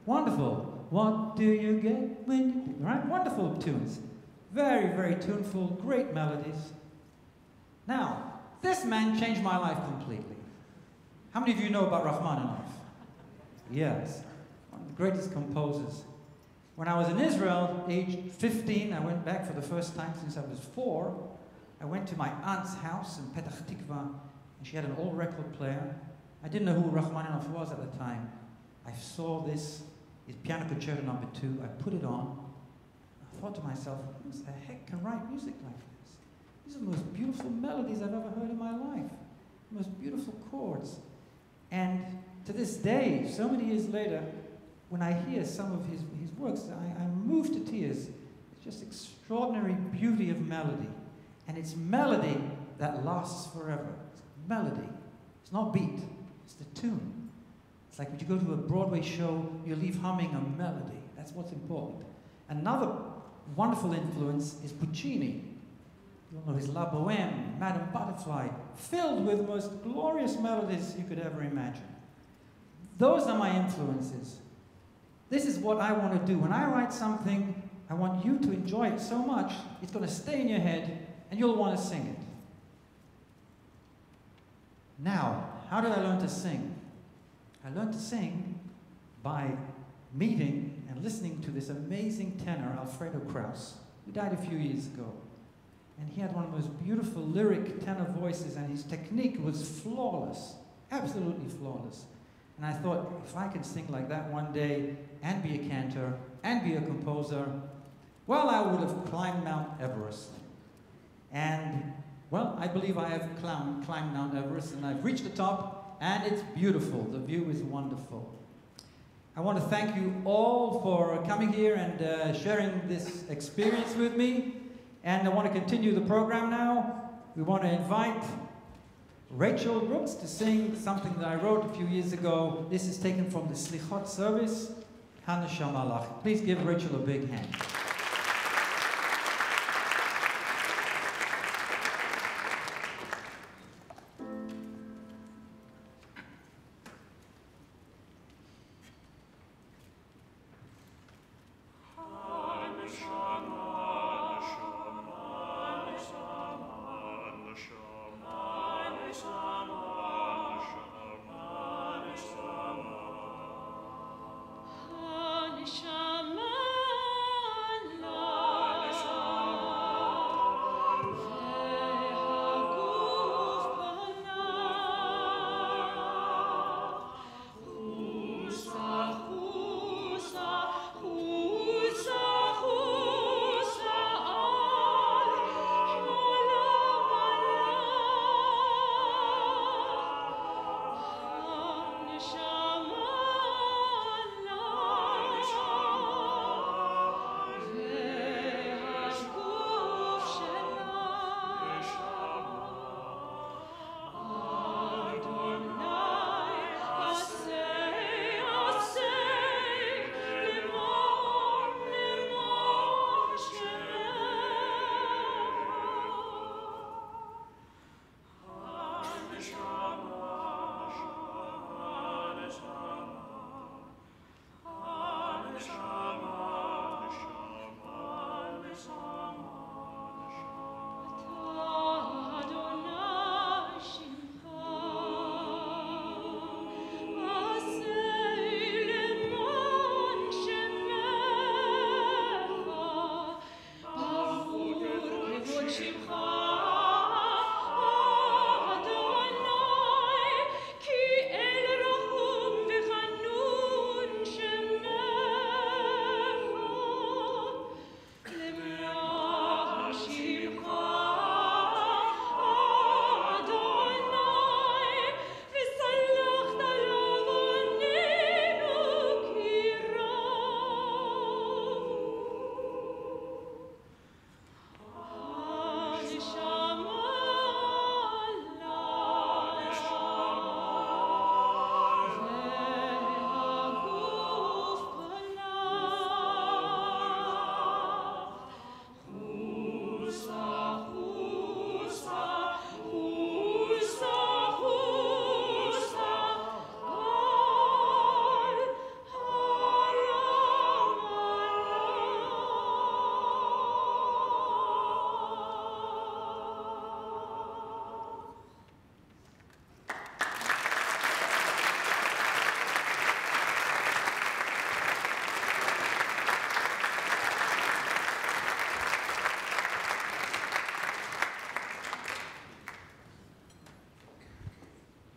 wonderful. What do you get when you, right? Wonderful tunes. Very, very tuneful, great melodies. Now, this man changed my life completely. How many of you know about Rachmaninoff? Yes, one of the greatest composers. When I was in Israel, age 15, I went back for the first time since I was 4. I went to my aunt's house in Petach Tikva, and she had an old record player. I didn't know who Rachmaninoff was at the time. I saw this, his Piano Concerto No. 2, I put it on. I thought to myself, who the heck can write music like this? These are the most beautiful melodies I've ever heard in my life. The most beautiful chords. And to this day, so many years later, when I hear some of his works, I'm moved to tears. It's just extraordinary beauty of melody. And it's melody that lasts forever. It's melody. It's not beat. It's the tune. It's like when you go to a Broadway show, you leave humming a melody. That's what's important. Another wonderful influence is Puccini. You all know his La Bohème, Madame Butterfly, filled with the most glorious melodies you could ever imagine. Those are my influences. This is what I want to do. When I write something, I want you to enjoy it so much, it's going to stay in your head, and you'll want to sing it. Now, how did I learn to sing? I learned to sing by meeting and listening to this amazing tenor, Alfredo Kraus, who died a few years ago. And he had one of the most beautiful lyric tenor voices, and his technique was flawless, absolutely flawless. And I thought, if I can sing like that one day, and be a cantor, and be a composer, well, I would have climbed Mount Everest. And, well, I believe I have climbed Mount Everest, and I've reached the top, and it's beautiful. The view is wonderful. I want to thank you all for coming here and sharing this experience with me. And I want to continue the program now. We want to invite Rachel Brooks to sing something that I wrote a few years ago. This is taken from the Slichot service, Hanashah Malach. Please give Rachel a big hand.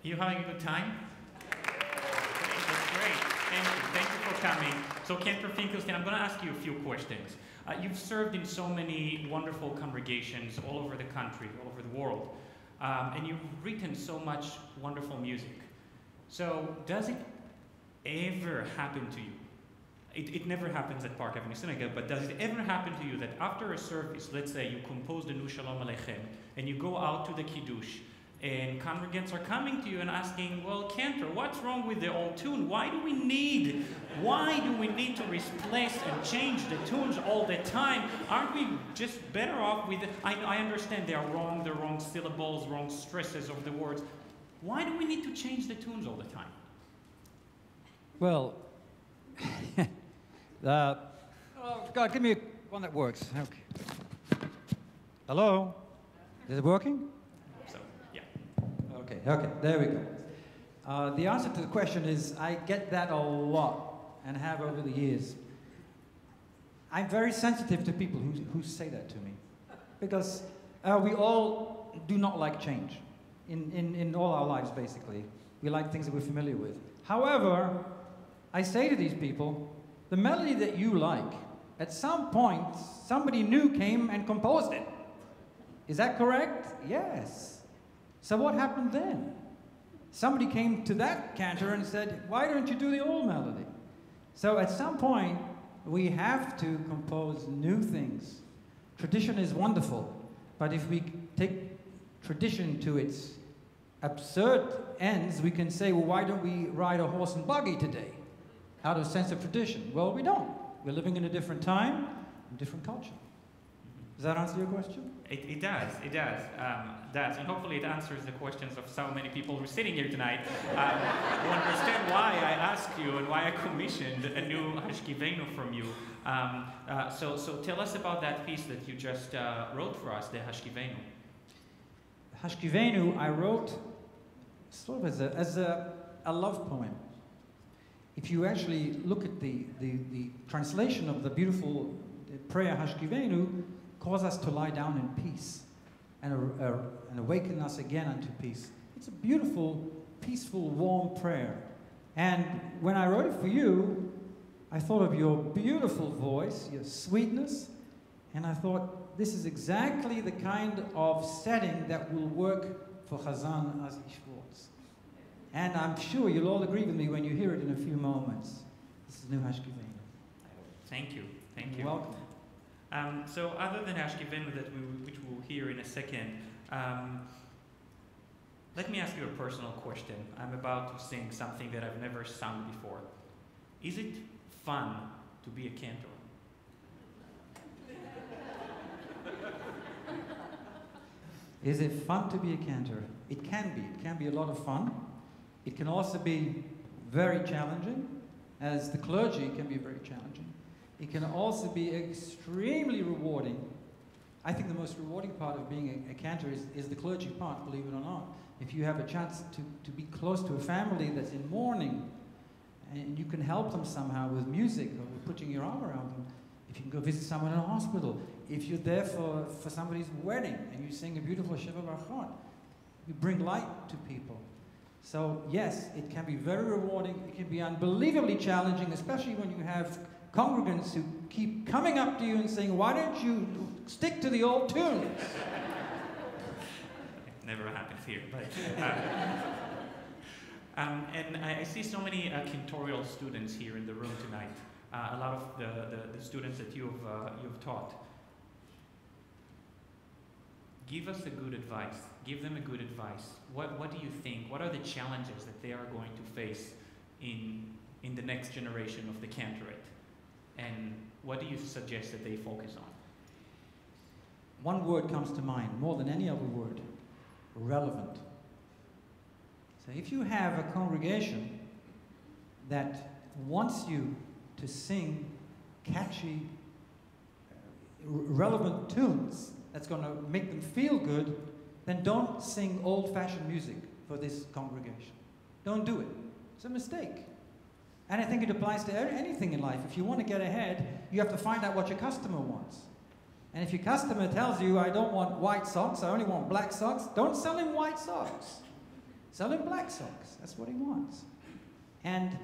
Are you having a good time? That's great. Thank you. Thank you for coming. So, Cantor Finkelstein, I'm going to ask you a few questions. You've served in so many wonderful congregations all over the country, all over the world, and you've written so much wonderful music. So, does it ever happen to you? It never happens at Park Avenue Synagogue, but does it ever happen to you that after a service, let's say you compose the Nu Shalom Aleichem, and you go out to the Kiddush, and congregants are coming to you and asking, well, Cantor, what's wrong with the old tune? Why do we need to replace and change the tunes all the time? Aren't we just better off with it? I understand they are wrong, the wrong syllables, wrong stresses of the words. Why do we need to change the tunes all the time? Well, oh, God, give me one that works. Okay. Hello? Is it working? So, yeah. Okay, okay, there we go. The answer to the question is I get that a lot and have over the years. I'm very sensitive to people who say that to me because we all do not like change in all our lives, basically. We like things that we're familiar with. However, I say to these people, the melody that you like, at some point, somebody new came and composed it. Is that correct? Yes. So what happened then? Somebody came to that Cantor and said, why don't you do the old melody? So at some point, we have to compose new things. Tradition is wonderful, but if we take tradition to its absurd ends, we can say, well, why don't we ride a horse and buggy today? Out of sense of tradition? Well, we don't. We're living in a different time, a different culture. Does that answer your question? It does, it does. And hopefully it answers the questions of so many people who are sitting here tonight who understand why I asked you and why I commissioned a new Hashkivenu from you. So tell us about that piece that you just wrote for us, the Hashkivenu. The Hashkivenu I wrote sort of as a love poem. If you actually look at the translation of the beautiful prayer Hashkivenu, cause us to lie down in peace and awaken us again unto peace. It's a beautiful, peaceful, warm prayer. And when I wrote it for you, I thought of your beautiful voice, your sweetness, and I thought this is exactly the kind of setting that will work for Chazan Azi Schwartz. And I'm sure you'll all agree with me when you hear it in a few moments. This is new Hashkivenu. Thank you. Thank you. Welcome. So other than Hashkivenu, which we'll hear in a second, let me ask you a personal question. I'm about to sing something that I've never sung before. Is it fun to be a cantor? Is it fun to be a cantor? It can be. It can be a lot of fun. It can also be very challenging, as the clergy can be very challenging. It can also be extremely rewarding. I think the most rewarding part of being a cantor is the clergy part, believe it or not. If you have a chance to be close to a family that's in mourning, and you can help them somehow with music or with putting your arm around them, if you can go visit someone in a hospital, if you're there for somebody's wedding and you sing a beautiful Sheva Bachot, you bring light to people. So yes, it can be very rewarding, it can be unbelievably challenging, especially when you have congregants who keep coming up to you and saying, why don't you stick to the old tunes? It never happens here, but... and I see so many cantorial students here in the room tonight, a lot of the students that you've taught. Give us a good advice. Give them a good advice. What do you think? What are the challenges that they are going to face in the next generation of the cantorate? And what do you suggest that they focus on? One word comes to mind, more than any other word, relevant. So if you have a congregation that wants you to sing catchy, relevant tunes, that's going to make them feel good, then don't sing old-fashioned music for this congregation. Don't do it. It's a mistake. And I think it applies to anything in life. If you want to get ahead, you have to find out what your customer wants. And if your customer tells you, I don't want white socks, I only want black socks, don't sell him white socks. Sell him black socks. That's what he wants. And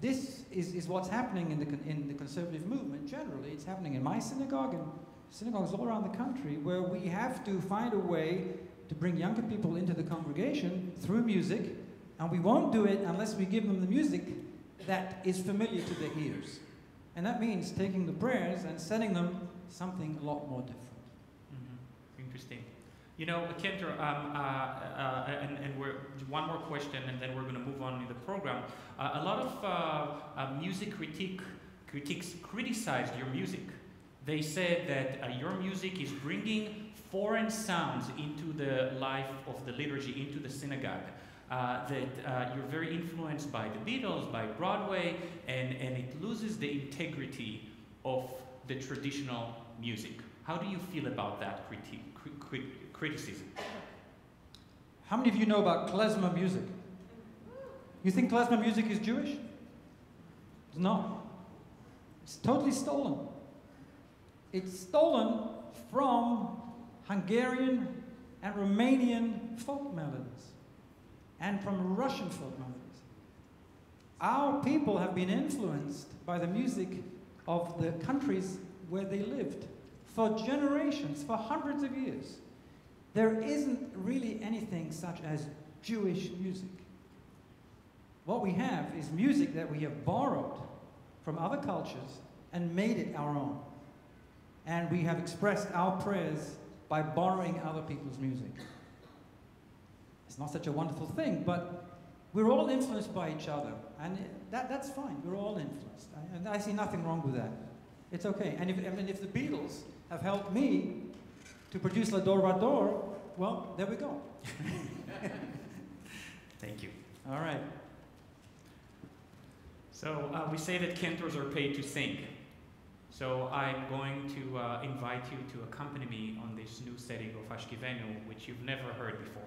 this is what's happening in the conservative movement generally. It's happening in my synagogue and synagogues all around the country, where we have to find a way to bring younger people into the congregation through music, and we won't do it unless we give them the music that is familiar to their ears. And that means taking the prayers and sending them something a lot more different. Mm-hmm. Interesting. You know, Cantor, and we're, one more question, and then we're going to move on in the program. A lot of music critics criticized your music. They said that your music is bringing foreign sounds into the life of the liturgy, into the synagogue. That you're very influenced by the Beatles, by Broadway, and it loses the integrity of the traditional music. How do you feel about that criticism? How many of you know about klezmer music? You think klezmer music is Jewish? It's not. It's totally stolen. It's stolen from Hungarian and Romanian folk melodies, and from Russian folk melodies. Our people have been influenced by the music of the countries where they lived for generations, for hundreds of years. There isn't really anything such as Jewish music. What we have is music that we have borrowed from other cultures and made it our own. And we have expressed our prayers by borrowing other people's music. It's not such a wonderful thing, but we're all influenced by each other, and that's fine. We're all influenced, and I see nothing wrong with that. It's okay. And if the Beatles have helped me to produce L'dor Vador, well, there we go. Thank you. All right. So we say that cantors are paid to sing. So I'm going to invite you to accompany me on this new setting of Ashkivenu, which you've never heard before.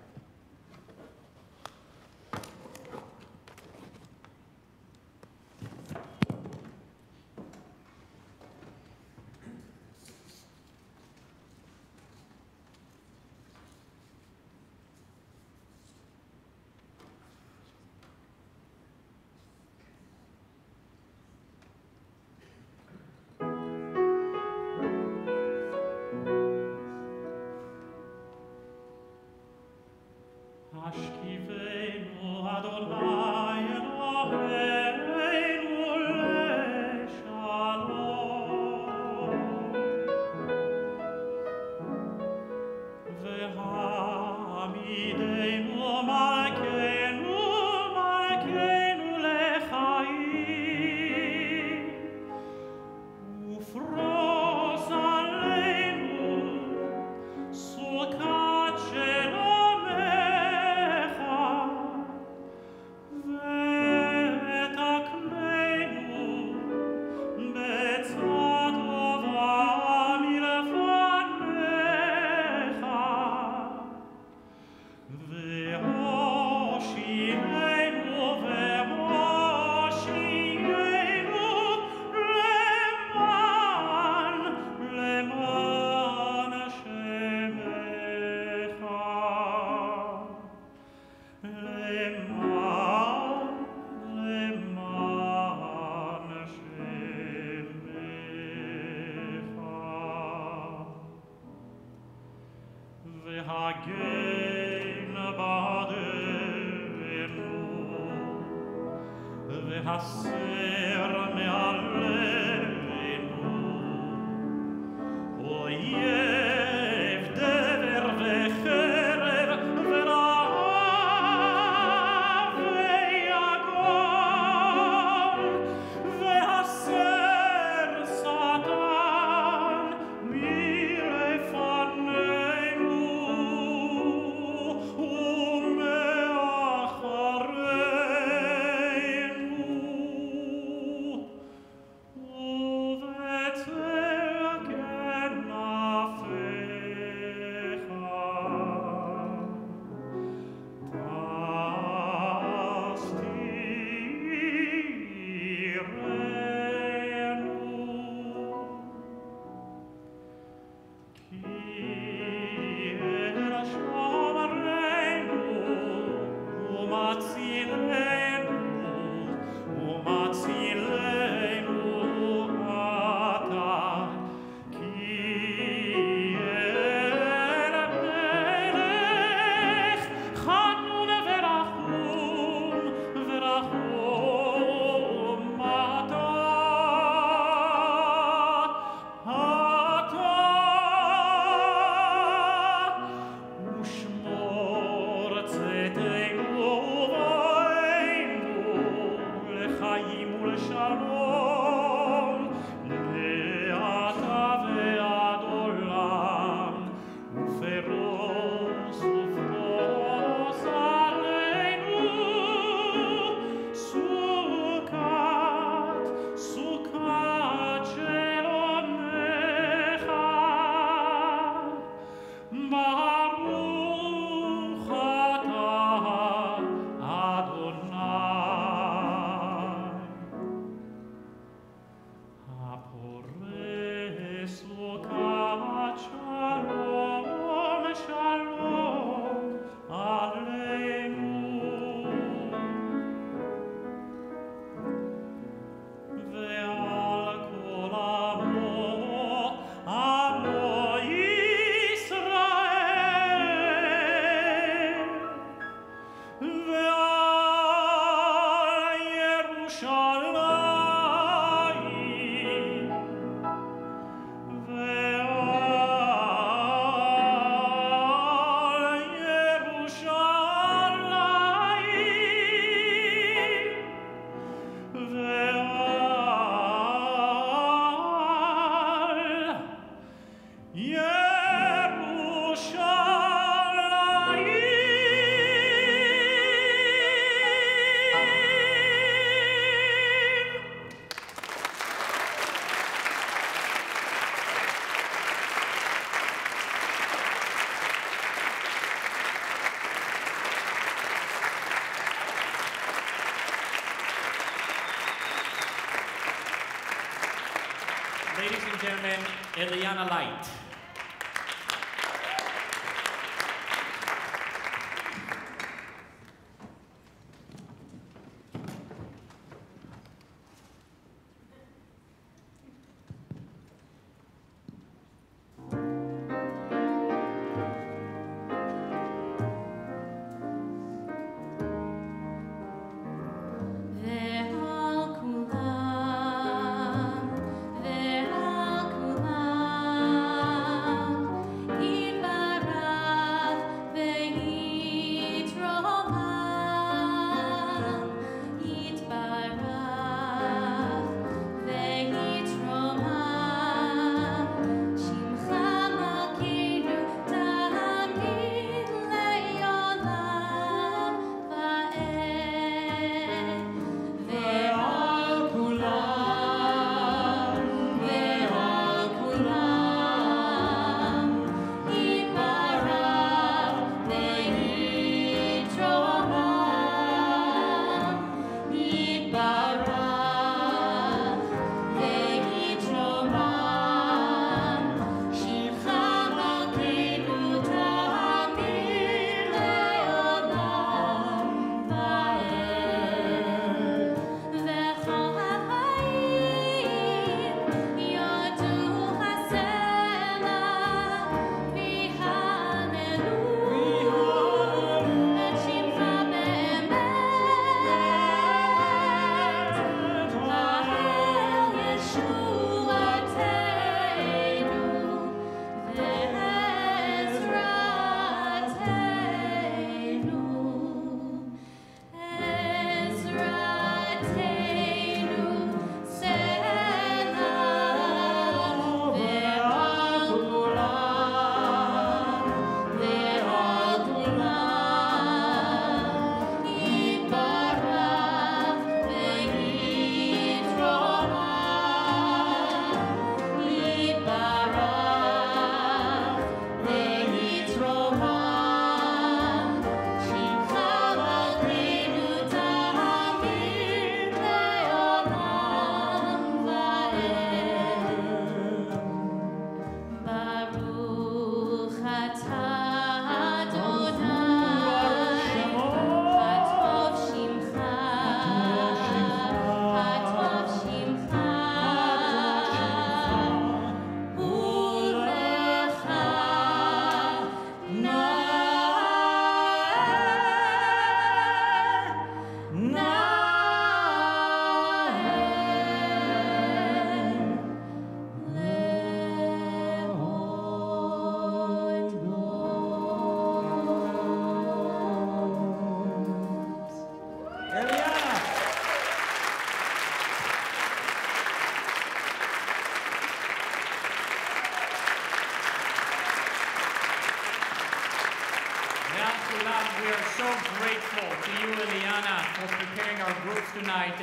gentlemen, Eliana Light.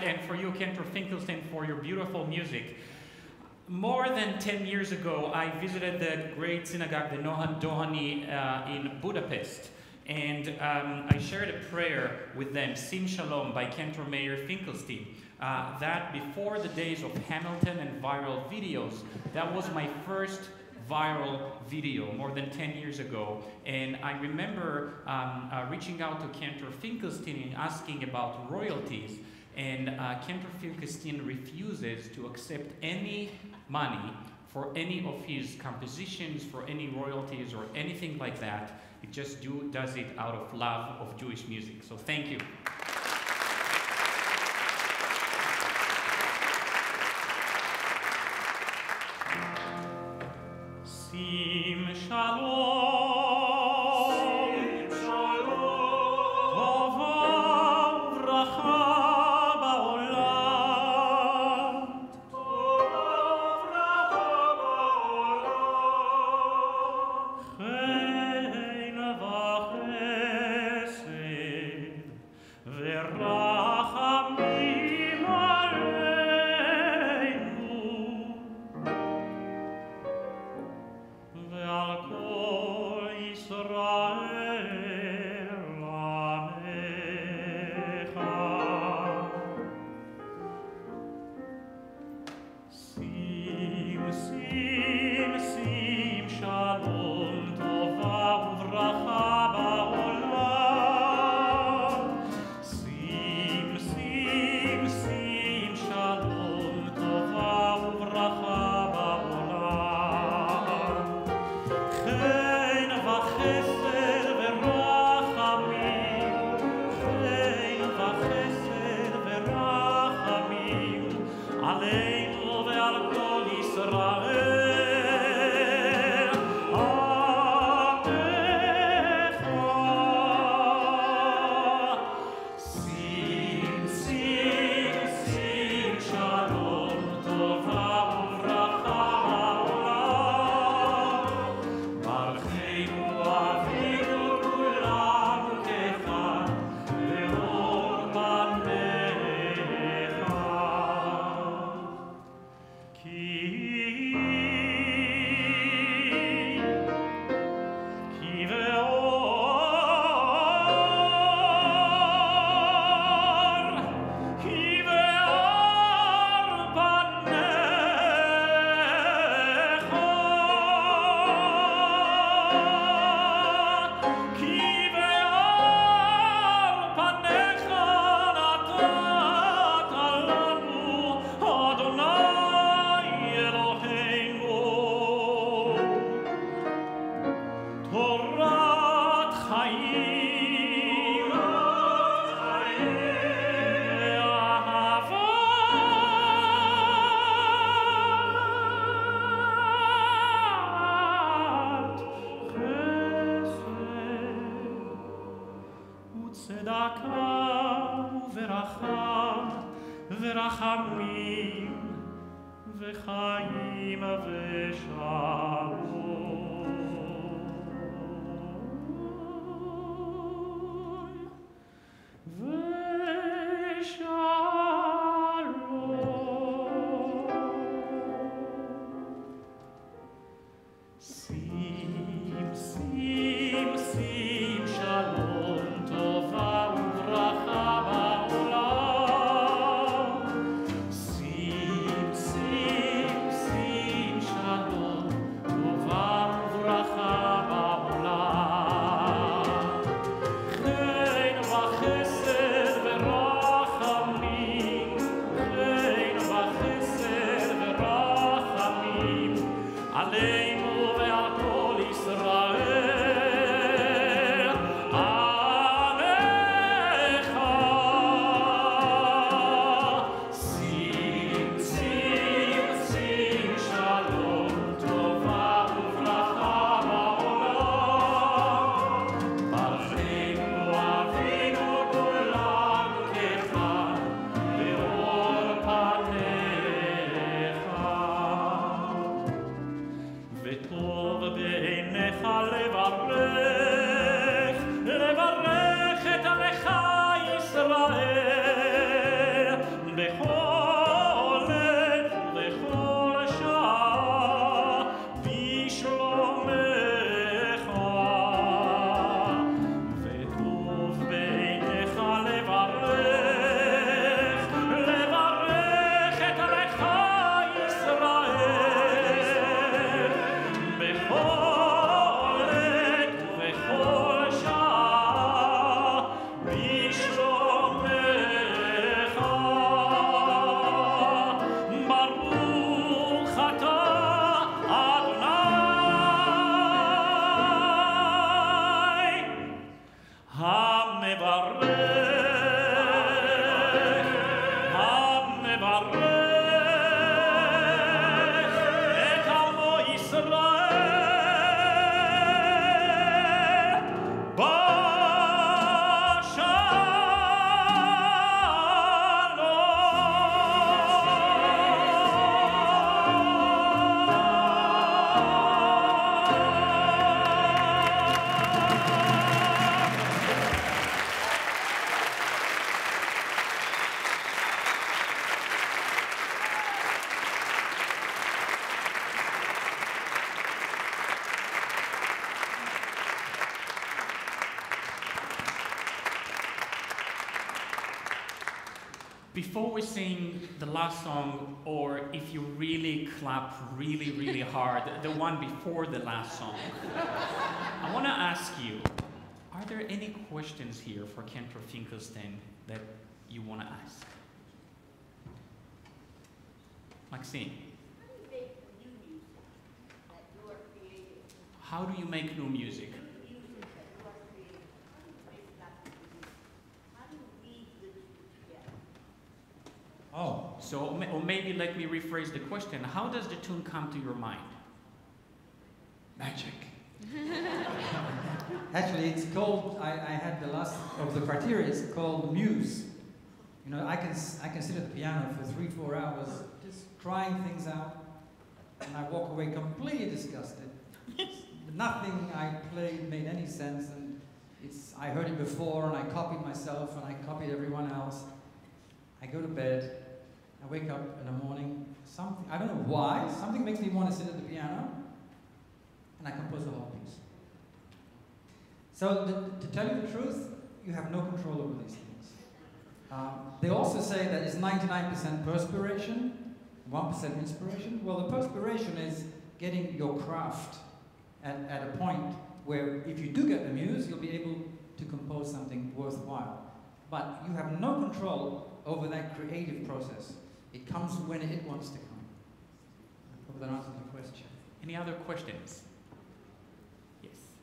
And for you, Cantor Finkelstein, for your beautiful music. More than 10 years ago, I visited the great synagogue, the Nohan Dohani in Budapest, and I shared a prayer with them, Sim Shalom by Cantor Mayer Finkelstein, that before the days of Hamilton and viral videos, that was my first viral video more than 10 years ago. And I remember reaching out to Cantor Finkelstein and asking about royalties. And Cantor Finkelstein refuses to accept any money for any of his compositions, for any royalties or anything like that. He just does it out of love of Jewish music. So thank you. Sim Shalom. צדקה וברכה ורחמים וחיים ושלום Before we sing the last song, or if you really clap really, really hard, the one before the last song, I want to ask you, are there any questions here for Cantor Finkelstein that you want to ask? Maxine? How do you make new music? So, or maybe let me rephrase the question. How does the tune come to your mind? Magic. Actually, it's called, I had the last of the criteria, it's called muse. You know, I can sit at the piano for 3-4 hours just trying things out, and I walk away completely disgusted. Nothing I played made any sense, and I heard it before, and I copied myself, and I copied everyone else. I go to bed. I wake up in the morning, something, I don't know why, something makes me want to sit at the piano, and I compose the whole piece. So, to tell you the truth, you have no control over these things. They also say that it's 99% perspiration, 1% inspiration. Well, the perspiration is getting your craft at a point where if you do get the muse, you'll be able to compose something worthwhile. But you have no control over that creative process. It comes when it wants to come. I hope that answers the question. Any other questions? Yes.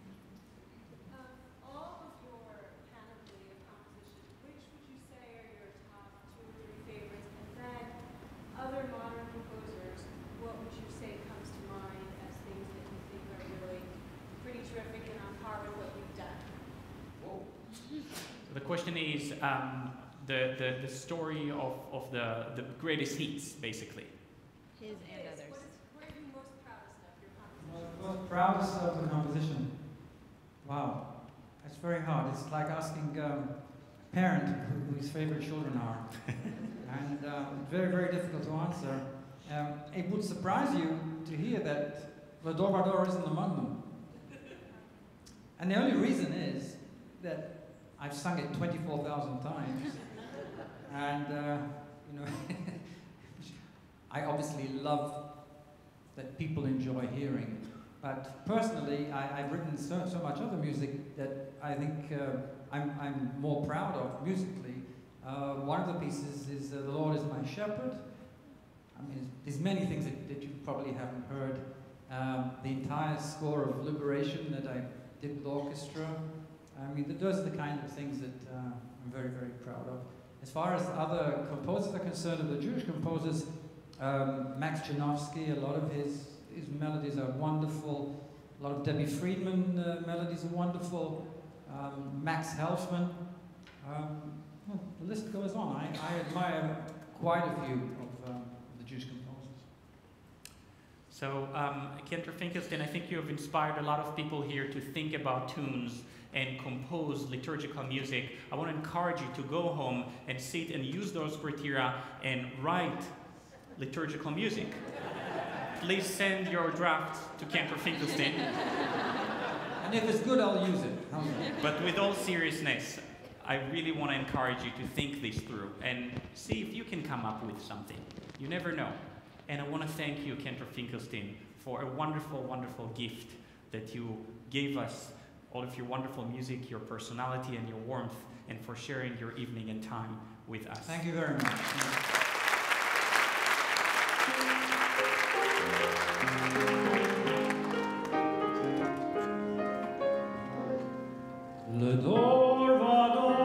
All of your panoply of compositions, which would you say are your top 2 or 3 favorites? And then other modern composers, what would you say comes to mind as things that you think are really pretty terrific and on par with what you've done? Whoa. The question question is the story of the greatest hits, basically. His and others. What are you most proudest of your composition? Well, most proudest of the composition. Wow, that's very hard. It's like asking a parent who his favorite children are. And very, very difficult to answer. It would surprise you to hear that L'dor Vador isn't among them. And the only reason is that I've sung it 24,000 times. And, you know, I obviously love that people enjoy hearing. But personally, I've written so much other music that I think I'm more proud of musically. One of the pieces is The Lord is My Shepherd. I mean, there's many things that you probably haven't heard. The entire score of Liberation that I did with orchestra. I mean, those are the kind of things that I'm very, very proud of. As far as other composers are concerned, of the Jewish composers, Max Janofsky, a lot of his melodies are wonderful. A lot of Debbie Friedman melodies are wonderful. Max Helfman, well, the list goes on. I admire quite a few of the Jewish composers. So, Cantor Finkelstein, I think you have inspired a lot of people here to think about tunes and compose liturgical music. I want to encourage you to go home and sit and use those criteria and write liturgical music. Please send your drafts to Cantor Finkelstein. And if it's good, I'll use it. But with all seriousness, I really want to encourage you to think this through and see if you can come up with something. You never know. And I want to thank you, Cantor Finkelstein, for a wonderful, wonderful gift that you gave us, all of your wonderful music, your personality, and your warmth, and for sharing your evening and time with us. Thank you very much. L'dor Vador.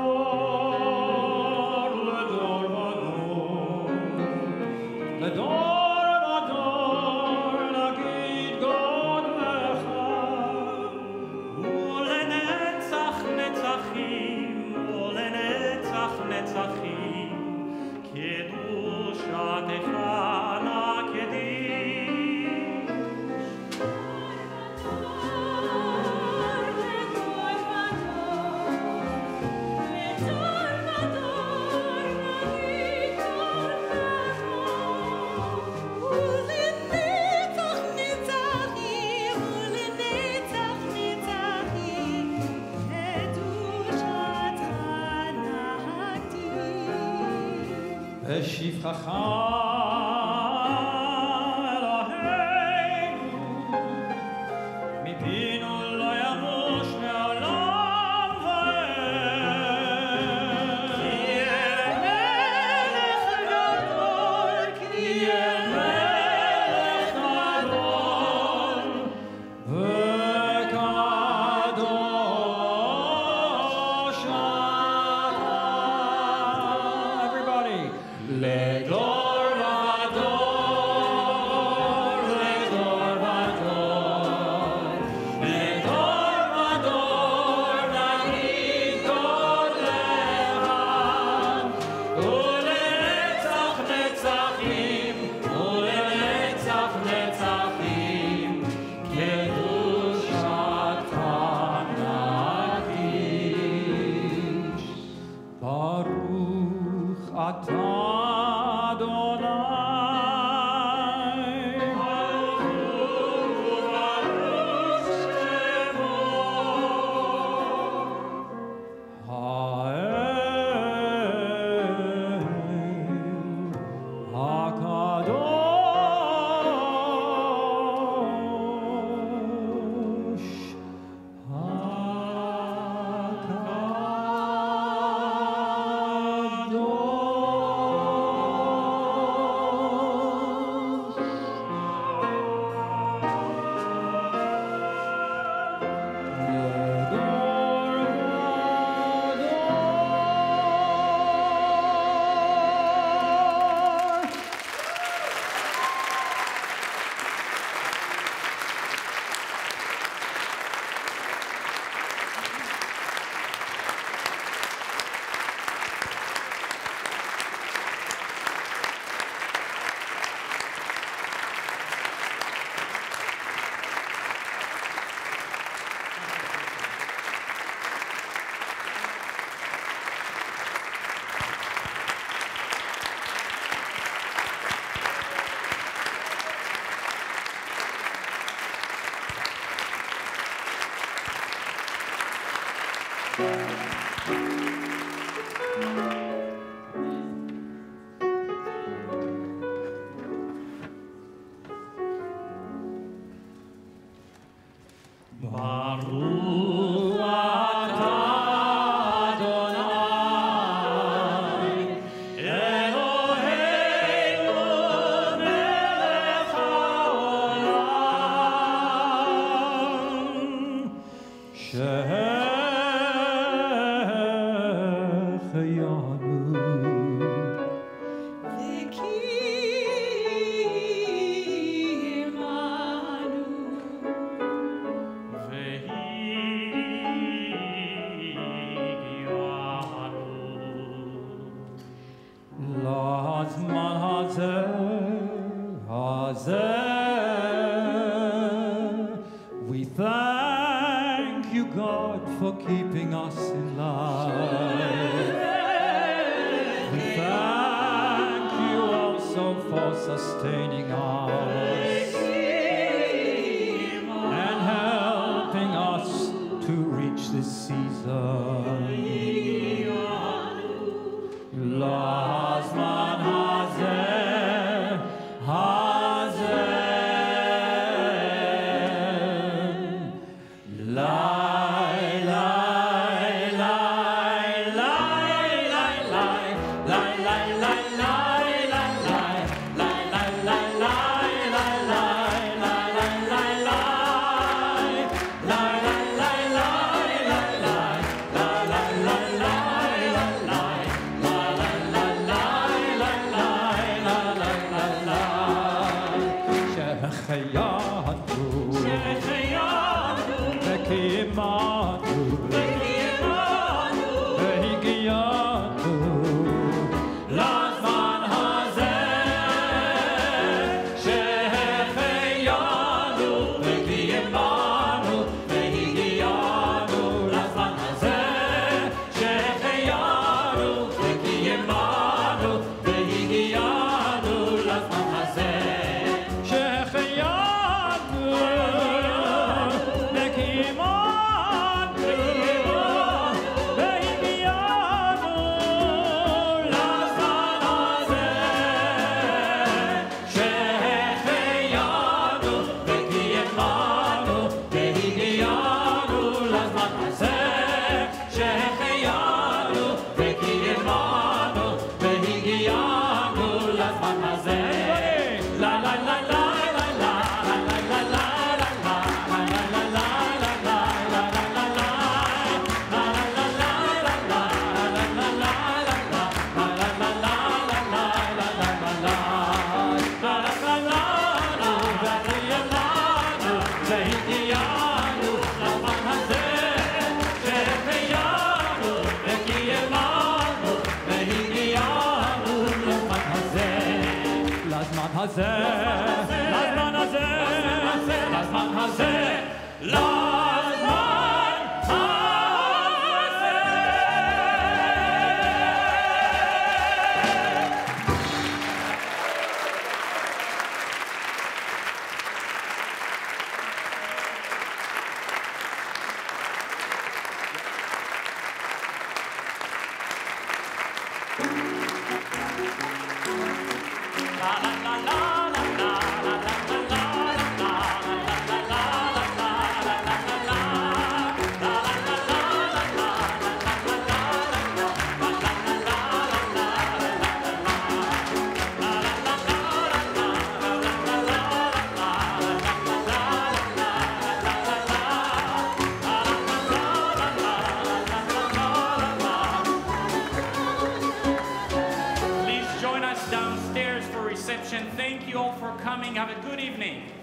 Downstairs for reception. Thank you all for coming. Have a good evening.